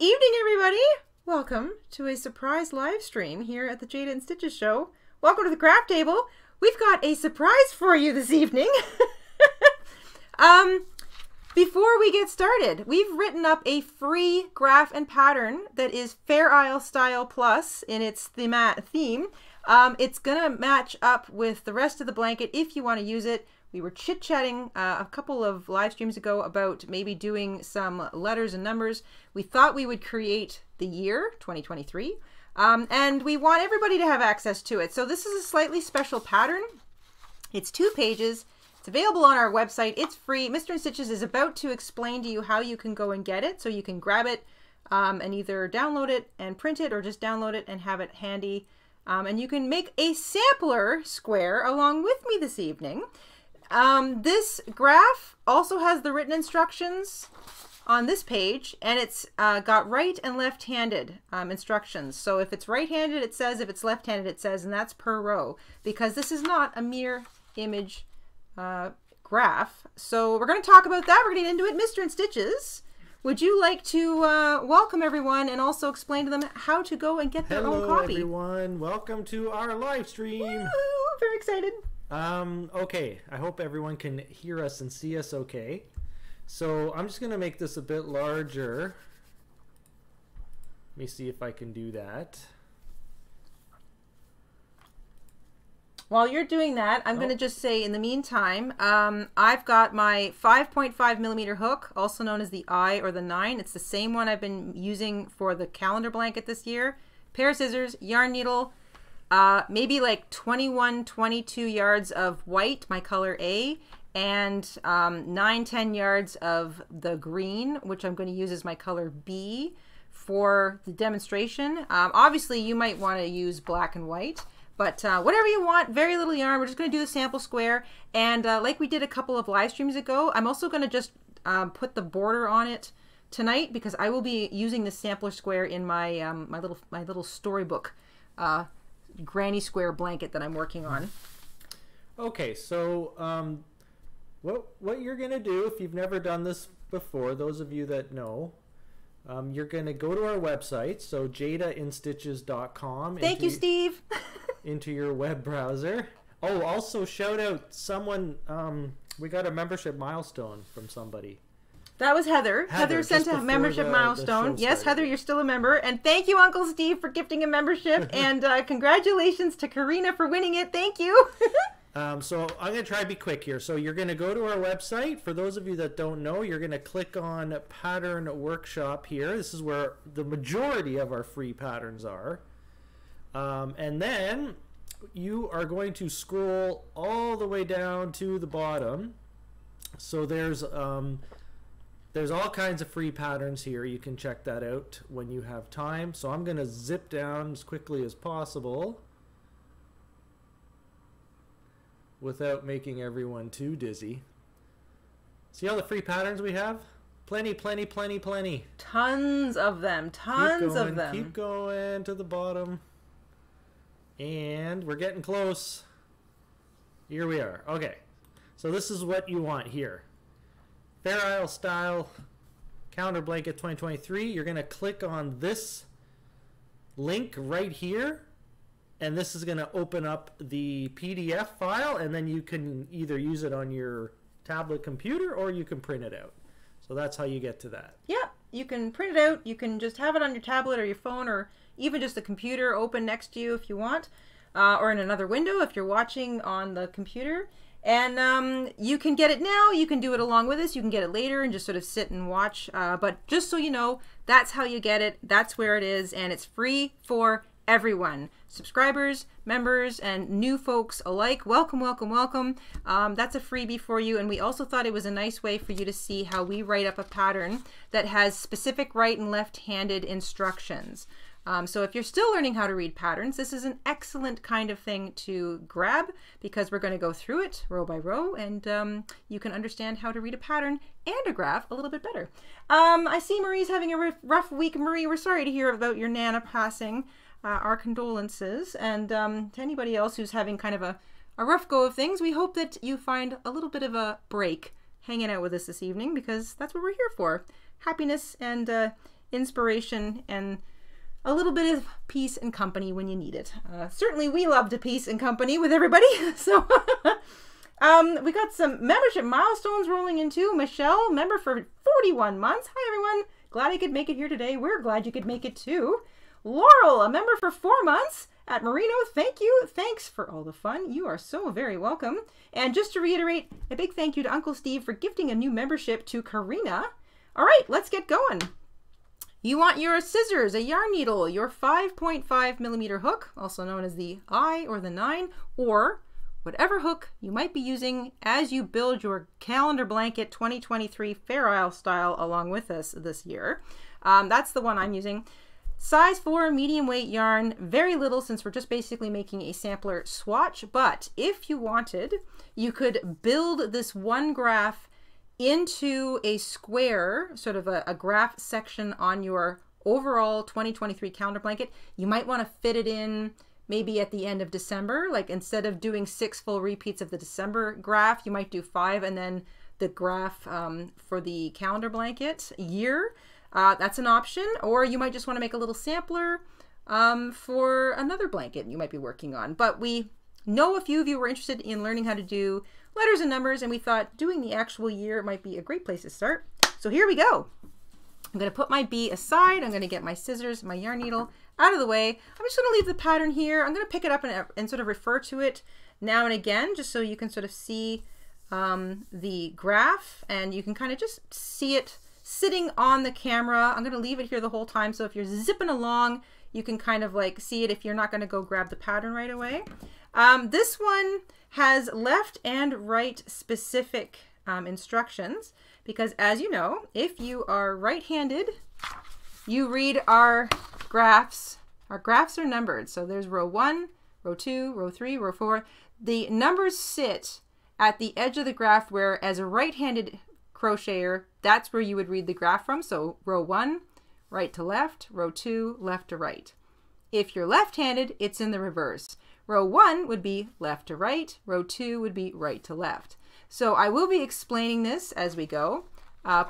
Good evening, everybody. Welcome to a surprise live stream here at the Jayda InStitches show. Welcome to the craft table. We've got a surprise for you this evening. Before we get started, we've written up a free graph and pattern that is Fair Isle Style Plus in its theme. It's gonna match up with the rest of the blanket if you want to use it. We were chit-chatting a couple of live streams ago about maybe doing some letters and numbers. We thought we would create the year 2023, and we want everybody to have access to it. So this is a slightly special pattern. It's 2 pages. It's available on our website. It's free. Mr. InStitches is about to explain to you how you can go and get it. So you can grab it and either download it and print it, or just download it and have it handy. And you can make a sampler square along with me this evening. This graph also has the written instructions on this page, and it's got right and left-handed instructions. So if it's right-handed, it says, if it's left-handed, it says, and that's per row, because this is not a mirror image graph. So we're going to talk about that. We're going to get into it. Mr. InStitches, would you like to welcome everyone and also explain to them how to go and get their own copy? Hello, everyone. Welcome to our live stream. Woo-hoo! Very excited. Okay, I hope everyone can hear us and see us okay. So I'm just gonna make this a bit larger. Let me see if I can do that. While you're doing that, I'm gonna just say in the meantime, I've got my 5.5 millimeter hook, also known as the eye or the 9. It's the same one I've been using for the calendar blanket this year. Pair of scissors, yarn needle, maybe like 21, 22 yards of white, my color A, and 9, 10 yards of the green, which I'm going to use as my color B for the demonstration. Obviously, you might want to use black and white, but whatever you want, very little yarn. We're just going to do the sample square. And like we did a couple of live streams ago, I'm also going to just put the border on it tonight, because I will be using the sampler square in my, my little storybook granny square blanket that I'm working on. Okay, so what you're gonna do, if you've never done this before, those of you that know, you're gonna go to our website, so jaydainstitches.com. Thank you, Steve. Into your web browser. Oh, also shout out someone. We got a membership milestone from somebody. That was Heather. Heather sent a membership milestone. Yes, Heather, you're still a member. And thank you, Uncle Steve, for gifting a membership. And congratulations to Karina for winning it. Thank you. So I'm going to try to be quick here. So you're going to go to our website. For those of you that don't know, you're going to click on Pattern Workshop here. This is where the majority of our free patterns are. And then you are going to scroll all the way down to the bottom. So there's all kinds of free patterns here. You can check that out when you have time. So I'm going to zip down as quickly as possible without making everyone too dizzy. See all the free patterns we have? Plenty, plenty, plenty, plenty. Tons of them. Tons of them. Keep going to the bottom. And we're getting close. Here we are. Okay. So this is what you want here. Fair Isle Style Calendar Blanket 2023. You're going to click on this link right here, and this is going to open up the PDF file, and then you can either use it on your tablet computer or you can print it out. So that's how you get to that. Yeah, you can print it out. You can just have it on your tablet or your phone, or even just the computer open next to you if you want, or in another window if you're watching on the computer. And you can get it now, you can do it along with us, you can get it later and just sort of sit and watch. But just so you know, that's how you get it, that's where it is, and it's free for everyone. Subscribers, members, and new folks alike, welcome, welcome, welcome. That's a freebie for you, and we also thought it was a nice way for you to see how we write up a pattern that has specific right and left-handed instructions. So if you're still learning how to read patterns, this is an excellent kind of thing to grab, because we're going to go through it row by row, and you can understand how to read a pattern and a graph a little bit better. I see Marie's having a rough week. Marie, we're sorry to hear about your Nana passing. Our condolences. And to anybody else who's having kind of a rough go of things, we hope that you find a little bit of a break hanging out with us this evening, because that's what we're here for. Happiness and inspiration, and a little bit of peace and company when you need it. Certainly we love to peace and company with everybody. So we got some membership milestones rolling in too. Michelle, member for 41 months. Hi everyone, glad I could make it here today. We're glad you could make it too. Laurel, a member for 4 months at Marino. Thank you. Thanks for all the fun. You are so very welcome. And just to reiterate, a big thank you to Uncle Steve for gifting a new membership to Karina. All right, let's get going. You want your scissors, a yarn needle, your 5.5 millimeter hook, also known as the eye or the 9, or whatever hook you might be using as you build your calendar blanket 2023 Fair Isle style along with us this year. That's the one I'm using. Size 4 medium weight yarn, very little since we're just basically making a sampler swatch, but if you wanted, you could build this one graph into a square, sort of a graph section on your overall 2023 calendar blanket. You might want to fit it in maybe at the end of December, like instead of doing 6 full repeats of the December graph, you might do 5 and then the graph for the calendar blanket year. That's an option, or you might just want to make a little sampler for another blanket you might be working on. But we know a few of you were interested in learning how to do letters and numbers, and we thought doing the actual year might be a great place to start. So here we go. I'm going to put my bee aside. I'm going to get my scissors, my yarn needle out of the way. I'm just going to leave the pattern here. I'm going to pick it up and sort of refer to it now and again, just so you can sort of see the graph, and you can kind of just see it sitting on the camera. I'm going to leave it here the whole time, so if you're zipping along, you can kind of like see it if you're not going to go grab the pattern right away. This one has left and right specific instructions, because as you know, if you are right-handed, you read our graphs. Our graphs are numbered. So there's row 1, row 2, row 3, row 4. The numbers sit at the edge of the graph, where as a right-handed crocheter, that's where you would read the graph from. So row 1, right to left, row 2, left to right. If you're left-handed, it's in the reverse. Row 1 would be left to right, row 2 would be right to left. So I will be explaining this as we go.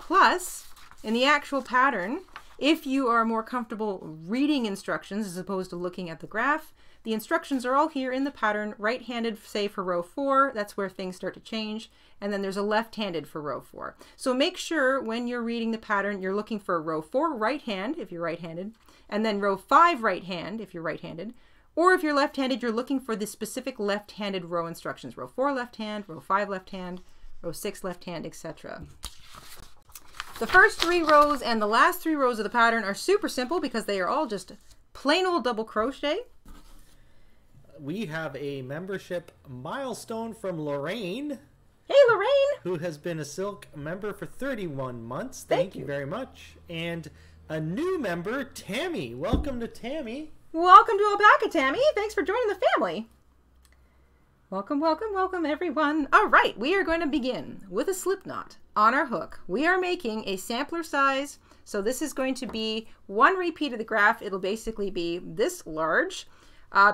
Plus, in the actual pattern, if you are more comfortable reading instructions as opposed to looking at the graph, the instructions are all here in the pattern, right-handed, say for row 4, that's where things start to change, and then there's a left-handed for row 4. So make sure when you're reading the pattern, you're looking for row 4 right hand, if you're right-handed, and then row 5 right hand, if you're right-handed, or if you're left-handed, you're looking for the specific left-handed row instructions. Row 4 left hand, row 5 left hand, row 6 left hand, etc. The first 3 rows and the last 3 rows of the pattern are super simple because they are all just plain old double crochet. We have a membership milestone from Lorraine. Hey, Lorraine! Who has been a Silk member for 31 months. Thank you very much. And a new member, Tammy. Welcome to Tammy. Welcome to Alpaca, Tammy. Thanks for joining the family. Welcome, welcome, welcome, everyone. All right, we are going to begin with a slip knot on our hook. We are making a sampler size. So this is going to be one repeat of the graph. It'll basically be this large.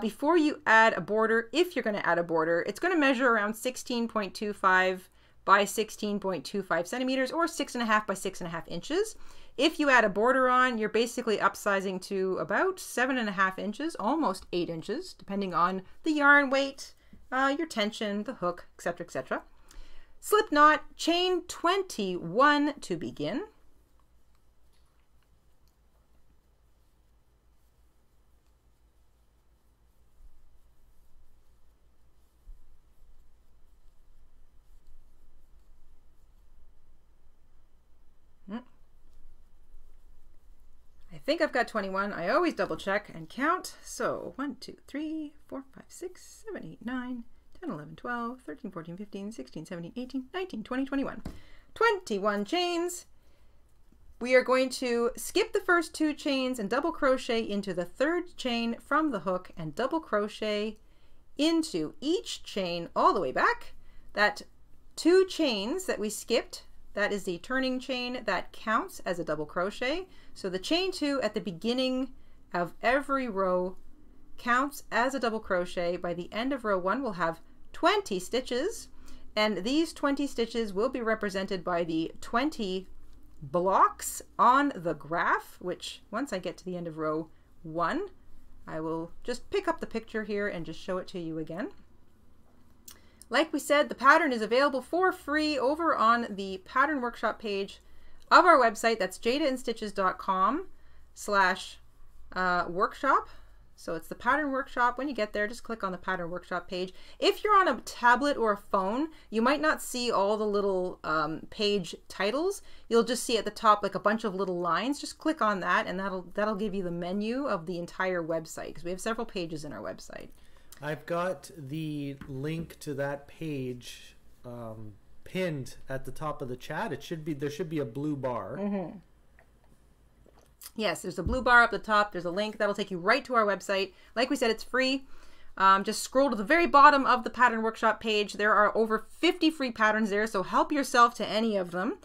Before you add a border, if you're going to add a border, it's going to measure around 16.25 by 16.25 centimeters, or 6.5 by 6.5 inches. If you add a border on, you're basically upsizing to about 7.5 inches, almost 8 inches, depending on the yarn weight, your tension, the hook, etc., etc. Slip knot, chain 21 to begin. I think I've got 21. I always double check and count. So 1, 2, 3, 4, 5, 6, 7, 8, 9, 10, 11, 12, 13, 14, 15, 16, 17, 18, 19, 20, 21. 21 chains. We are going to skip the first 2 chains and double crochet into the 3rd chain from the hook, and double crochet into each chain all the way back. That 2 chains that we skipped, that is the turning chain, that counts as a double crochet. So the chain 2 at the beginning of every row counts as a double crochet. By the end of row 1, we'll have 20 stitches, and these 20 stitches will be represented by the 20 blocks on the graph, which once I get to the end of row one, I will just pick up the picture here and just show it to you again. Like we said, the pattern is available for free over on the pattern workshop page of our website. That's jaydainstitches.com/workshop. So it's the pattern workshop. When you get there, just click on the pattern workshop page. If you're on a tablet or a phone, you might not see all the little page titles. You'll just see at the top like a bunch of little lines. Just click on that and that'll give you the menu of the entire website, because we have several pages in our website. I've got the link to that page pinned at the top of the chat. It should be, there should be a blue bar. Mm-hmm. Yes, there's a blue bar up the top. There's a link that'll take you right to our website. Like we said, it's free. Just scroll to the very bottom of the pattern workshop page. There are over 50 free patterns there, so help yourself to any of them.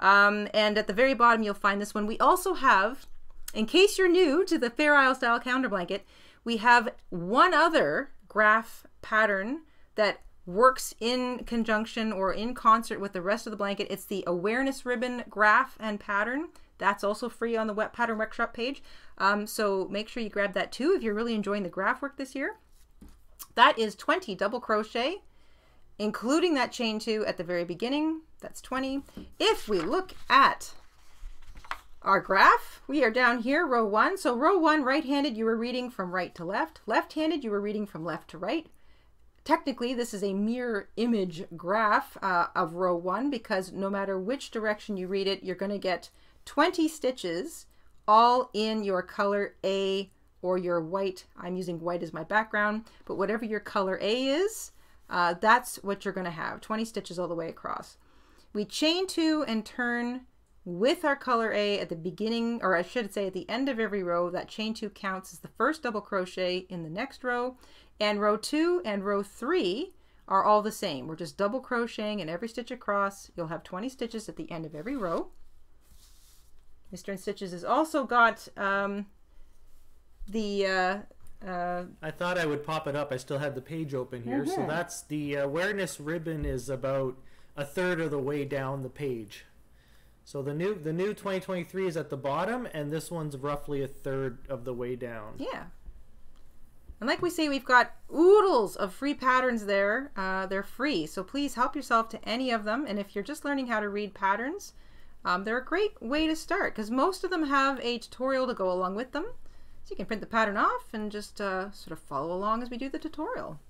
And at the very bottom, you'll find this one. We also have, in case you're new to the Fair Isle Style Calendar Blanket, we have one other graph pattern that works in conjunction or in concert with the rest of the blanket. It's the Awareness Ribbon Graph and Pattern. That's also free on the Wet Pattern Workshop page. So make sure you grab that too if you're really enjoying the graph work this year. That is 20 double crochet, including that chain two at the very beginning. That's 20. If we look at our graph, we are down here, row one. So row one, right-handed, you were reading from right to left. Left-handed, you were reading from left to right. Technically, this is a mirror image graph of row one, because no matter which direction you read it, you're gonna get 20 stitches all in your color A or your white. I'm using white as my background, but whatever your color A is, that's what you're gonna have, 20 stitches all the way across. We chain two and turn with our color A at the beginning, or I should say at the end of every row. That chain two counts as the first double crochet in the next row, and row two and row three are all the same. We're just double crocheting in every stitch across. You'll have 20 stitches at the end of every row. Mr. and Stitches has also got I thought I would pop it up. I still had the page open here. Mm-hmm. So that's the Awareness Ribbon is about a third of the way down the page. So the new 2023 is at the bottom, and this one's roughly a third of the way down. Yeah. And like we say, we've got oodles of free patterns there. They're free, so please help yourself to any of them. And if you're just learning how to read patterns, they're a great way to start, because most of them have a tutorial to go along with them. So you can print the pattern off and just sort of follow along as we do the tutorial.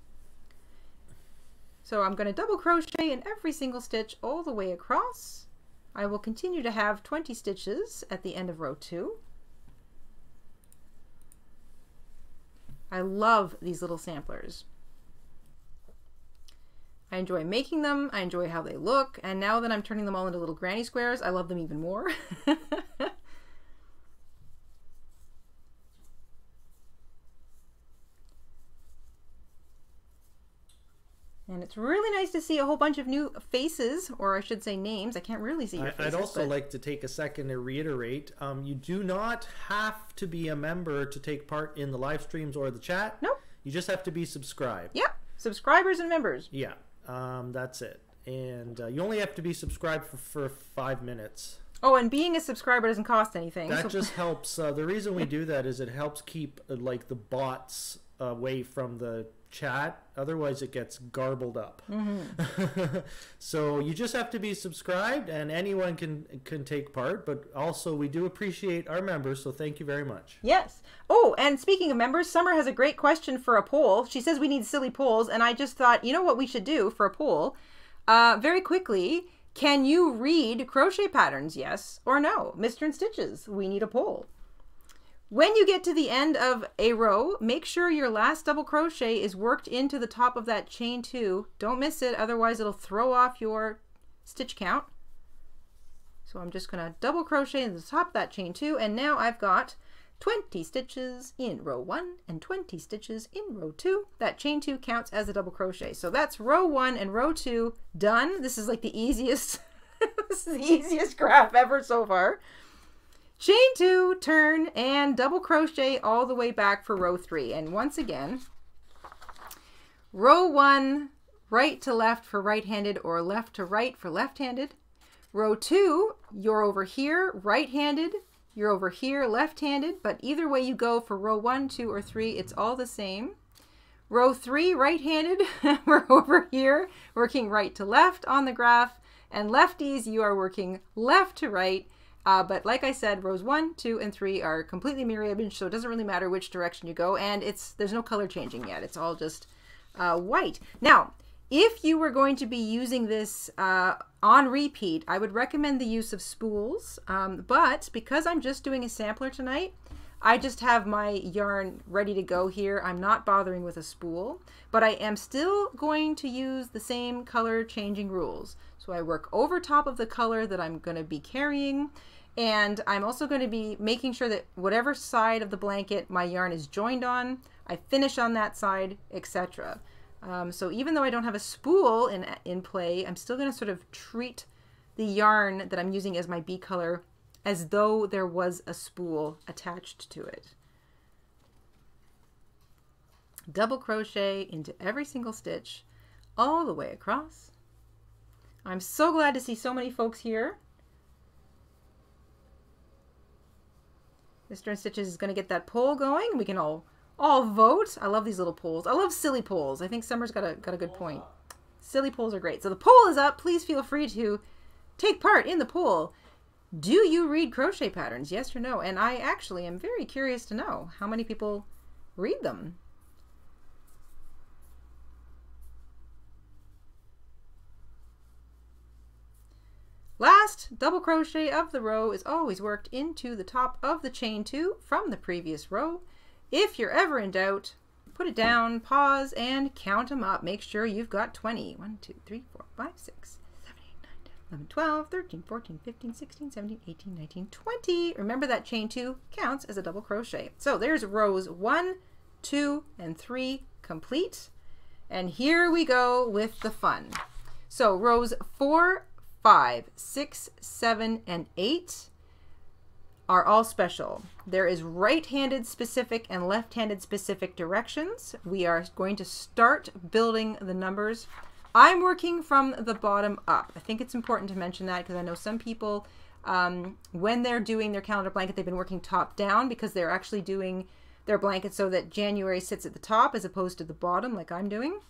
So I'm going to double crochet in every single stitch all the way across. I will continue to have 20 stitches at the end of row two. I love these little samplers. I enjoy making them, I enjoy how they look, and now that I'm turning them all into little granny squares, I love them even more. And it's really nice to see a whole bunch of new faces, or I should say names. I can't really see your faces. I'd also like to take a second to reiterate, you do not have to be a member to take part in the live streams or the chat. Nope. You just have to be subscribed. Yep, subscribers and members. Yeah. That's it. And you only have to be subscribed for 5 minutes. Oh, and being a subscriber doesn't cost anything. That just helps. The reason we do that is it helps keep like the bots away from the chat. Otherwise, it gets garbled up. Mm-hmm. So you just have to be subscribed, and anyone can take part. But also, we do appreciate our members, so thank you very much. Yes. Oh, and speaking of members, Summer has a great question for a poll. She says we need silly polls, and I just thought, you know what we should do for a poll? Very quickly, can you read crochet patterns, yes or no? Mr. and Stitches, we need a poll. When you get to the end of a row, make sure your last double crochet is worked into the top of that chain two. Don't miss it, otherwise it'll throw off your stitch count. So I'm just gonna double crochet in the top of that chain two, and now I've got 20 stitches in row one and 20 stitches in row two. That chain two counts as a double crochet. So that's row one and row two done. This is like the easiest, this is the easiest graph ever so far. Chain two, turn, and double crochet all the way back for row three. And once again, row one, right to left for right-handed, or left to right for left-handed. Row 2, you're over here right-handed, you're over here left-handed, but either way you go for row 1, 2, or 3, it's all the same. Row 3, right-handed, we're over here working right to left on the graph, and lefties, you are working left to right. But like I said, rows 1, 2, and 3 are completely mirror image, so it doesn't really matter which direction you go, and there's no color changing yet. It's all just white. Now, if you were going to be using this on repeat, I would recommend the use of spools, but because I'm just doing a sampler tonight, I just have my yarn ready to go here. I'm not bothering with a spool, but I am still going to use the same color changing rules. So I work over top of the color that I'm going to be carrying. And I'm also going to be making sure that whatever side of the blanket my yarn is joined on, I finish on that side, etc. So even though I don't have a spool in play, I'm still going to sort of treat the yarn that I'm using as my B color as though there was a spool attached to it. Double crochet into every single stitch all the way across. I'm so glad to see so many folks here. Mr. InStitches is going to get that poll going. We can all vote. I love these little polls. I love silly polls. I think Summer's got a good point. Silly polls are great. So the poll is up. Please feel free to take part in the poll. Do you read crochet patterns? Yes or no? And I actually am very curious to know how many people read them. Last double crochet of the row is always worked into the top of the chain two from the previous row. If you're ever in doubt, put it down, pause, and count them up. Make sure you've got 20. 1, 2, 3, 4, 5, 6, 7, 8, 9, 10, 11, 12, 13, 14, 15, 16, 17, 18, 19, 20. Remember that chain two counts as a double crochet. So there's rows 1, 2, and 3 complete. And here we go with the fun. So rows 4, 5, 6, 7, and 8 are all special. There is right-handed specific and left-handed specific directions. We are going to start building the numbers. I'm working from the bottom up. I think it's important to mention that because I know some people, when they're doing their calendar blanket, they've been working top down because they're actually doing their blanket so that January sits at the top as opposed to the bottom like I'm doing.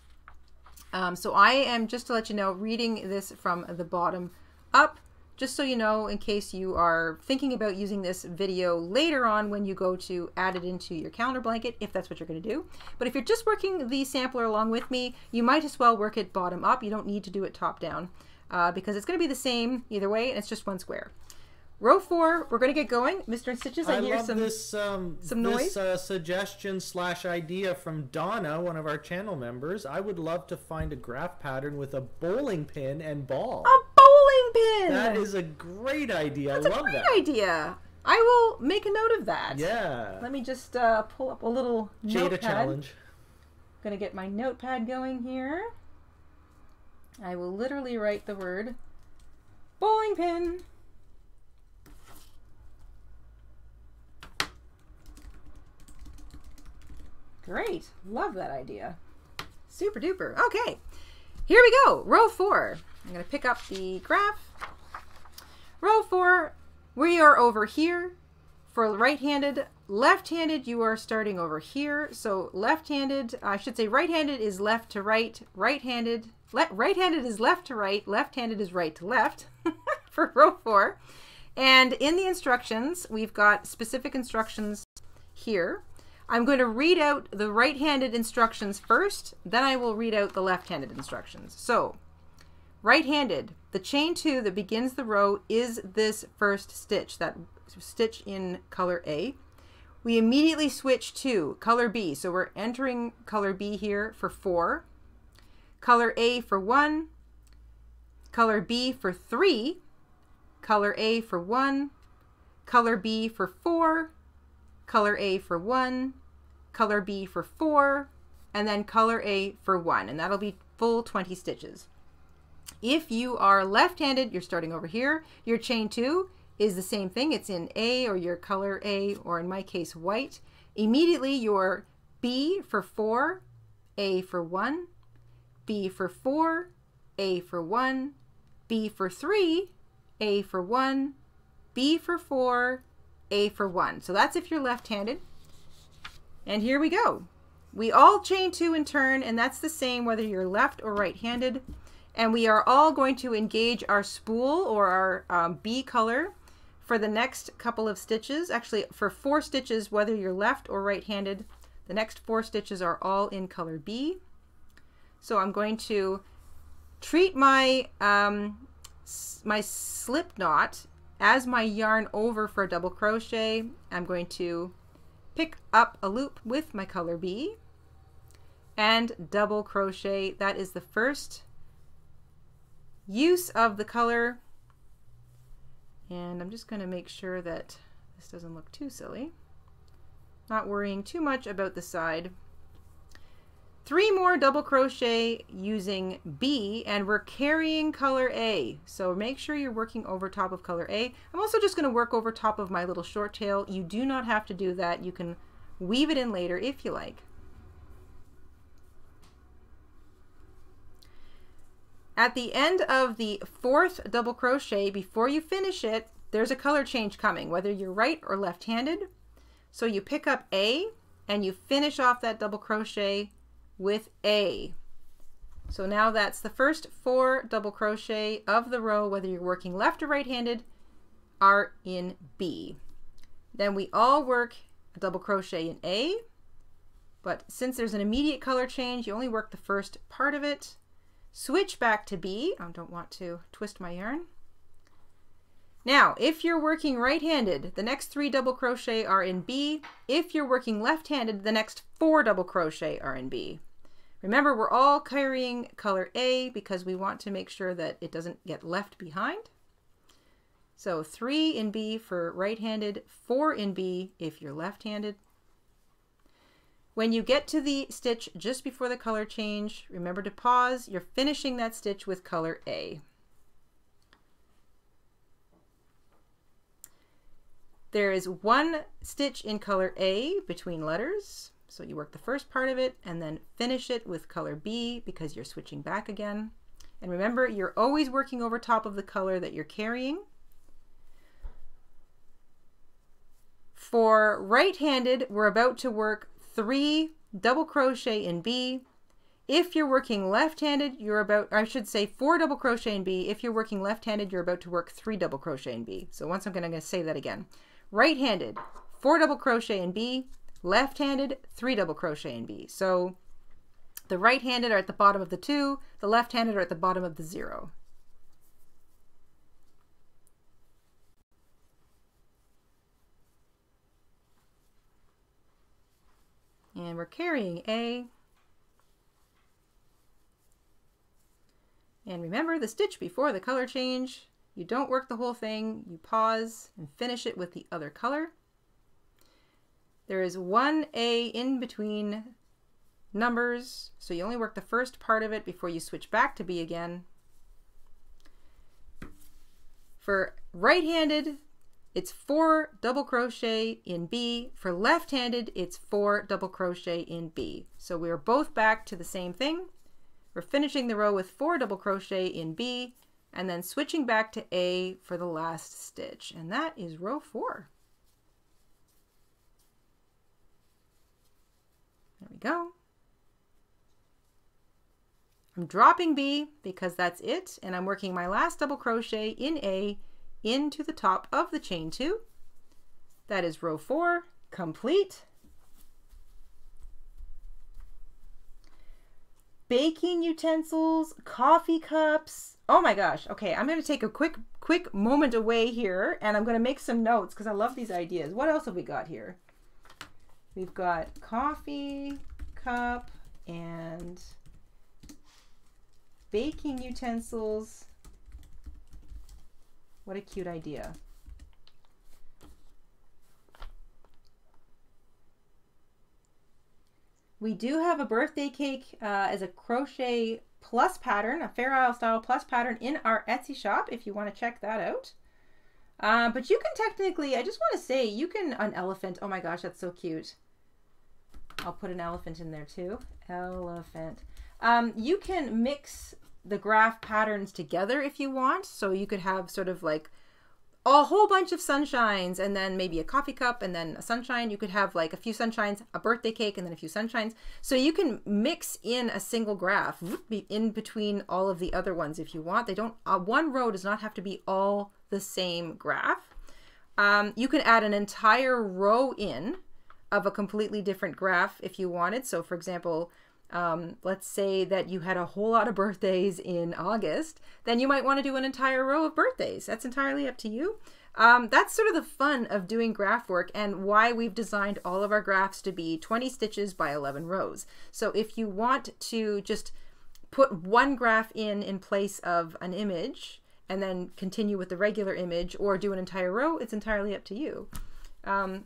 So I am, just to let you know, reading this from the bottom up, just so you know, in case you are thinking about using this video later on when you go to add it into your calendar blanket, if that's what you're going to do. But if you're just working the sampler along with me, you might as well work it bottom up. You don't need to do it top down because it's going to be the same either way, and it's just one square. Row 4, we're going to get going. Mr. InStitches, I hear some noise. This suggestion / idea from Donna, one of our channel members. I would love to find a graph pattern with a bowling pin and ball. A bowling pin! That is a great idea. That's I love that. I will make a note of that. Yeah. Let me just pull up a little notepad. Jayda challenge. I'm going to get my notepad going here. I will literally write the word bowling pin. Great, love that idea. Super duper. Okay, here we go, row 4. I'm gonna pick up the graph. Row 4, we are over here for right-handed. Left-handed, you are starting over here. So left-handed, I should say right-handed is left to right. Right-handed is left to right. Left-handed is right to left for row 4. And in the instructions, we've got specific instructions here. I'm going to read out the right-handed instructions first, then I will read out the left-handed instructions. So, right-handed, the chain 2 that begins the row is this first stitch, that stitch in color A. We immediately switch to color B, so we're entering color B here for 4, color A for 1, color B for 3, color A for 1, color B for 4, color A for 1, color B for 4, and then color A for 1, and that'll be full 20 stitches. If you are left-handed, you're starting over here. Your chain 2 is the same thing. It's in A, or your color A, or in my case, white. Immediately, your B for 4, A for 1, B for 4, A for 1, B for 3, A for 1, B for 4, A for 1. So that's if you're left-handed. And here we go. We all chain 2 in turn, and that's the same whether you're left or right-handed. And we are all going to engage our spool or our B color for the next couple of stitches, actually for 4 stitches, whether you're left or right-handed. The next 4 stitches are all in color B. So I'm going to treat my my slip knot as my yarn over for a double crochet. I'm going to pick up a loop with my color B and double crochet. That is the first use of the color, and I'm just going to make sure that this doesn't look too silly, not worrying too much about the side. 3 more double crochet using B, and we're carrying color A, so make sure you're working over top of color A. I'm also just going to work over top of my little short tail. You do not have to do that. You can weave it in later if you like. At the end of the 4th double crochet, before you finish it, there's a color change coming, whether you're right or left-handed. So you pick up A and you finish off that double crochet with A. So now that's the first 4 double crochet of the row, whether you're working left or right-handed, are in B. Then we all work a double crochet in A, but since there's an immediate color change, you only work the first part of it. Switch back to B. I don't want to twist my yarn. Now, if you're working right-handed, the next 3 double crochet are in B. If you're working left-handed, the next 4 double crochet are in B. Remember, we're all carrying color A because we want to make sure that it doesn't get left behind. So 3 in B for right-handed, 4 in B if you're left-handed. When you get to the stitch just before the color change, remember to pause. You're finishing that stitch with color A. There is 1 stitch in color A between letters, so you work the first part of it and then finish it with color B because you're switching back again. And remember, you're always working over top of the color that you're carrying. For right-handed, we're about to work 3 double crochet in B. If you're working left-handed, you're about, or I should say 4 double crochet in B. If you're working left-handed, you're about to work 3 double crochet in B. So once I'm going to say that again. Right-handed, 4 double crochet in B. Left-handed, 3 double crochet in B. So the right-handed are at the bottom of the 2, the left-handed are at the bottom of the 0. And we're carrying A. And remember the stitch before the color change. You don't work the whole thing. You pause and finish it with the other color. There is 1 A in between numbers, so you only work the first part of it before you switch back to B again. For right-handed, it's 4 double crochet in B. For left-handed, it's 4 double crochet in B. So we're both back to the same thing. We're finishing the row with 4 double crochet in B and then switching back to A for the last stitch. And that is row 4. There we go. I'm dropping B because that's it, and I'm working my last double crochet in A into the top of the chain 2. That is row 4 complete. Baking utensils, coffee cups. Oh my gosh. Okay, I'm going to take a quick moment away here, and I'm going to make some notes because I love these ideas. What else have we got here? We've got coffee cup and baking utensils. What a cute idea. We do have a birthday cake as a crochet plus pattern, a Fair Isle style plus pattern in our Etsy shop if you want to check that out. But you can technically, I just want to say, you can, an elephant, oh my gosh, that's so cute. I'll put an elephant in there too. Elephant. You can mix the graph patterns together if you want. So you could have sort of like a whole bunch of sunshines and then maybe a coffee cup and then a sunshine. You could have like a few sunshines, a birthday cake, and then a few sunshines. So you can mix in a single graph in between all of the other ones if you want. They don't, one row does not have to be all the same graph. You can add an entire row in of a completely different graph if you wanted. So for example, let's say that you had a whole lot of birthdays in August, then you might want to do an entire row of birthdays. That's entirely up to you. That's sort of the fun of doing graph work and why we've designed all of our graphs to be 20 stitches by 11 rows. So if you want to just put one graph in place of an image and then continue with the regular image or do an entire row, it's entirely up to you.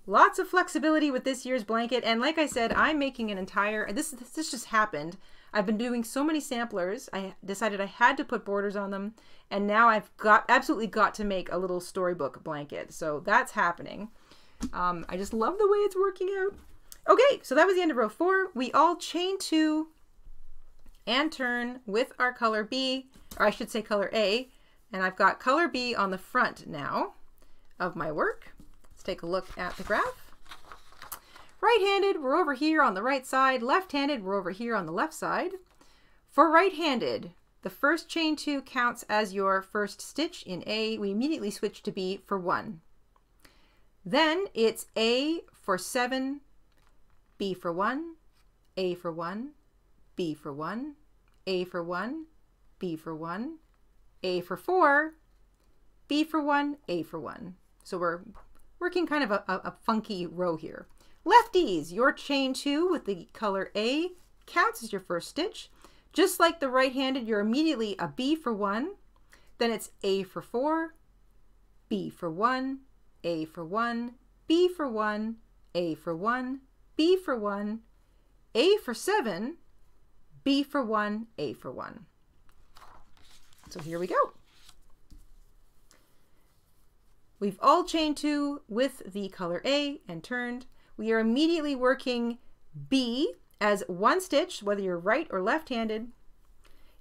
Lots of flexibility with this year's blanket. And like I said, I'm making an entire, this just happened. I've been doing so many samplers. I decided I had to put borders on them. And now I've absolutely got to make a little storybook blanket. So that's happening. I just love the way it's working out. Okay, so that was the end of row 4. We all chain 2 and turn with our color B, or I should say color A. And I've got color B on the front now of my work. Let's take a look at the graph. Right-handed, we're over here on the right side. Left-handed, we're over here on the left side. For right-handed, the first chain 2 counts as your first stitch in A. We immediately switch to B for 1. Then it's A for 7, B for 1, A for 1, B for 1, A for 1, B for 1, A for 4, B for 1, A for 1. So we're working kind of a funky row here. Lefties, your chain 2 with the color A counts as your first stitch. Just like the right-handed, you're immediately a B for 1, then it's A for 4, B for 1, A for 1, B for 1, A for 1, B for 1, A for 7, B for 1, A for 1. So here we go. We've all chained 2 with the color A and turned. We are immediately working B as one stitch, whether you're right or left-handed.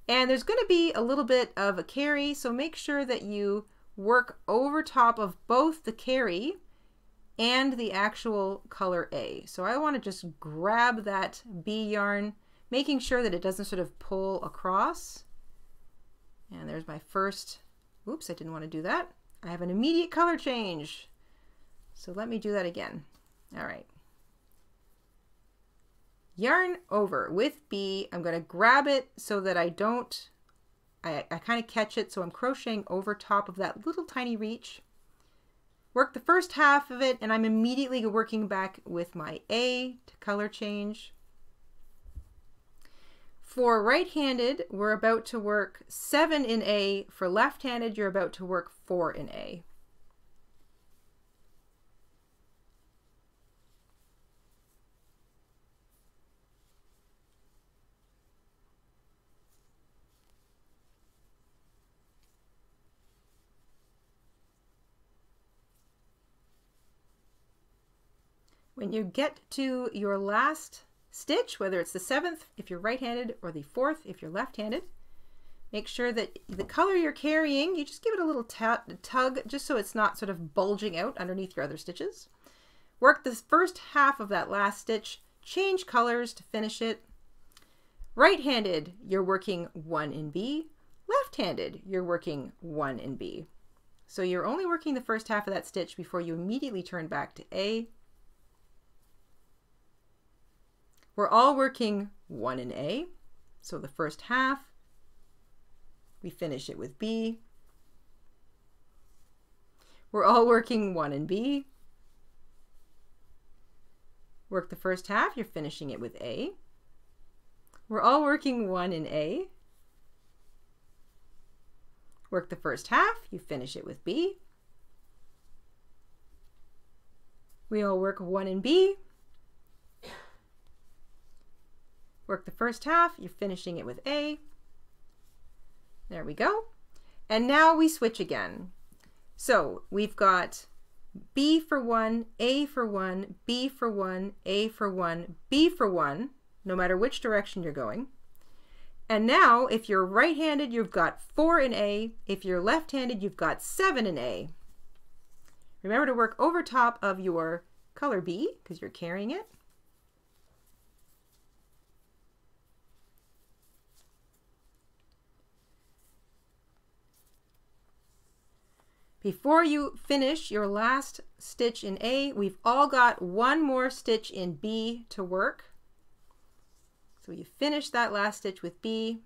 And there's gonna be a little bit of a carry, so make sure that you work over top of both the carry and the actual color A. So I wanna just grab that B yarn, making sure that it doesn't sort of pull across. And there's my first, oops, I didn't wanna do that. I have an immediate color change. So let me do that again. All right. Yarn over with B. I'm going to grab it so that I don't, I kind of catch it. So I'm crocheting over top of that little tiny reach. Work the first half of it and I'm immediately working back with my A to color change. For right-handed, we're about to work 7 in A. For left-handed, you're about to work 4 in A. When you get to your last stitch, whether it's the 7th if you're right-handed or the 4th if you're left-handed. Make sure that the color you're carrying, you just give it a little tug just so it's not sort of bulging out underneath your other stitches. Work the first half of that last stitch, change colors to finish it. Right-handed, you're working 1 in B. Left-handed, you're working 1 in B. So you're only working the first half of that stitch before you immediately turn back to A. We're all working 1 in A, so the first half, we finish it with B. We're all working 1 in B. Work the first half, you're finishing it with A. We're all working 1 in A. Work the first half, you finish it with B. We all work 1 in B. Work the first half, you're finishing it with A. There we go. And now we switch again. So we've got B for 1, A for 1, B for 1, A for 1, B for 1, no matter which direction you're going. And now, if you're right-handed, you've got 4 in A. If you're left-handed, you've got 7 in A. Remember to work over top of your color B because you're carrying it. Before you finish your last stitch in A, we've all got one more stitch in B to work. So you finish that last stitch with B,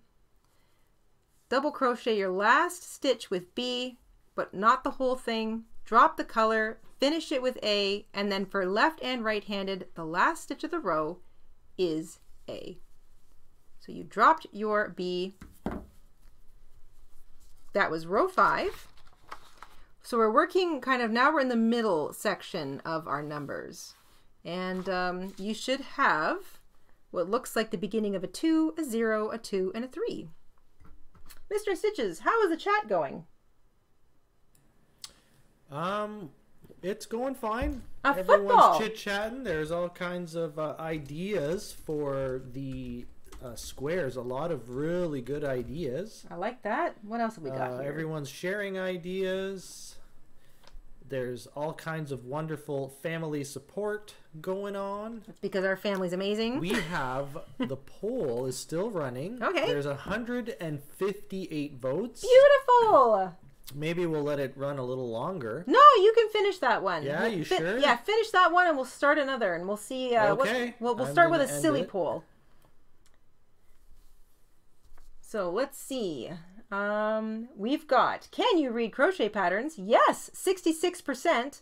double crochet your last stitch with B, but not the whole thing, drop the color, finish it with A, and then for left and right-handed, the last stitch of the row is A. So you dropped your B. That was row 5. So we're working kind of, now we're in the middle section of our numbers. And you should have what looks like the beginning of a 2, a 0, a 2, and a 3. Mr. Stitches, how is the chat going? It's going fine. Everyone's chit-chatting. There's all kinds of ideas for the squares, a lot of really good ideas. I like that. What else have we got here? Everyone's sharing ideas. There's all kinds of wonderful family support going on. That's because our family's amazing. We have, the poll is still running. Okay. There's 158 votes. Beautiful! Maybe we'll let it run a little longer. No, you can finish that one. Yeah, you sure? Yeah, finish that one and we'll start another and we'll see. Okay. We'll start with a silly poll. So let's see, we've got, can you read crochet patterns? Yes, 66%.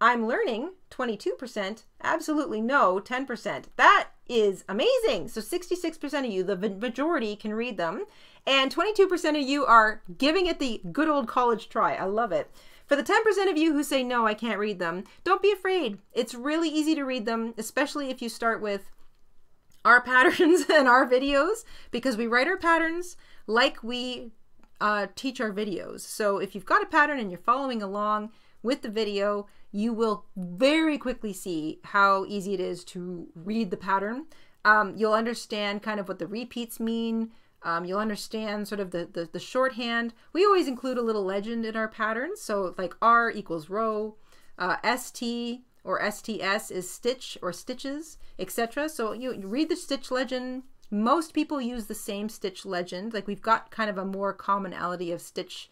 I'm learning, 22%. Absolutely no, 10%. That is amazing. So 66% of you, the majority, can read them. And 22% of you are giving it the good old college try. I love it. For the 10% of you who say, no, I can't read them, don't be afraid. It's really easy to read them, especially if you start with our patterns and our videos, because we write our patterns like we teach our videos. So if you've got a pattern and you're following along with the video, you will very quickly see how easy it is to read the pattern. You'll understand kind of what the repeats mean. You'll understand sort of the shorthand. We always include a little legend in our patterns. So like R equals row, ST, or STS is stitch or stitches, etc. So you read the stitch legend. Most people use the same stitch legend. Like we've got kind of a more commonality of stitch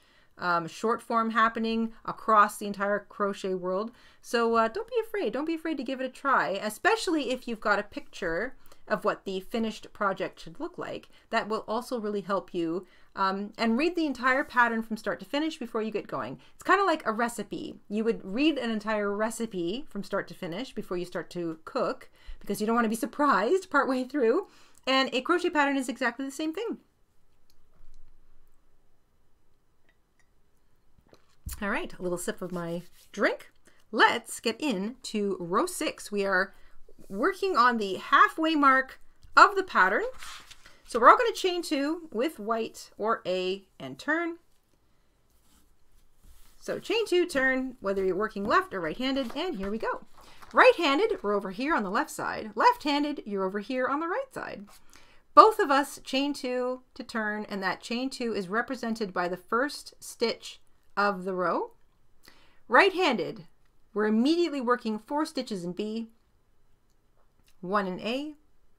short form happening across the entire crochet world. So don't be afraid. Don't be afraid to give it a try, especially if you've got a picture of what the finished project should look like. That will also really help you. And read the entire pattern from start to finish before you get going. It's kind of like a recipe. You would read an entire recipe from start to finish before you start to cook, because you don't want to be surprised partway through. And a crochet pattern is exactly the same thing. All right, a little sip of my drink. Let's get into row 6. We are working on the halfway mark of the pattern. So we're all going to chain 2 with white or A and turn. So chain 2, turn, whether you're working left or right-handed, and here we go. Right-handed, we're over here on the left side. Left-handed, you're over here on the right side. Both of us chain 2 to turn, and that chain 2 is represented by the first stitch of the row. Right-handed, we're immediately working 4 stitches in B, 1 in A,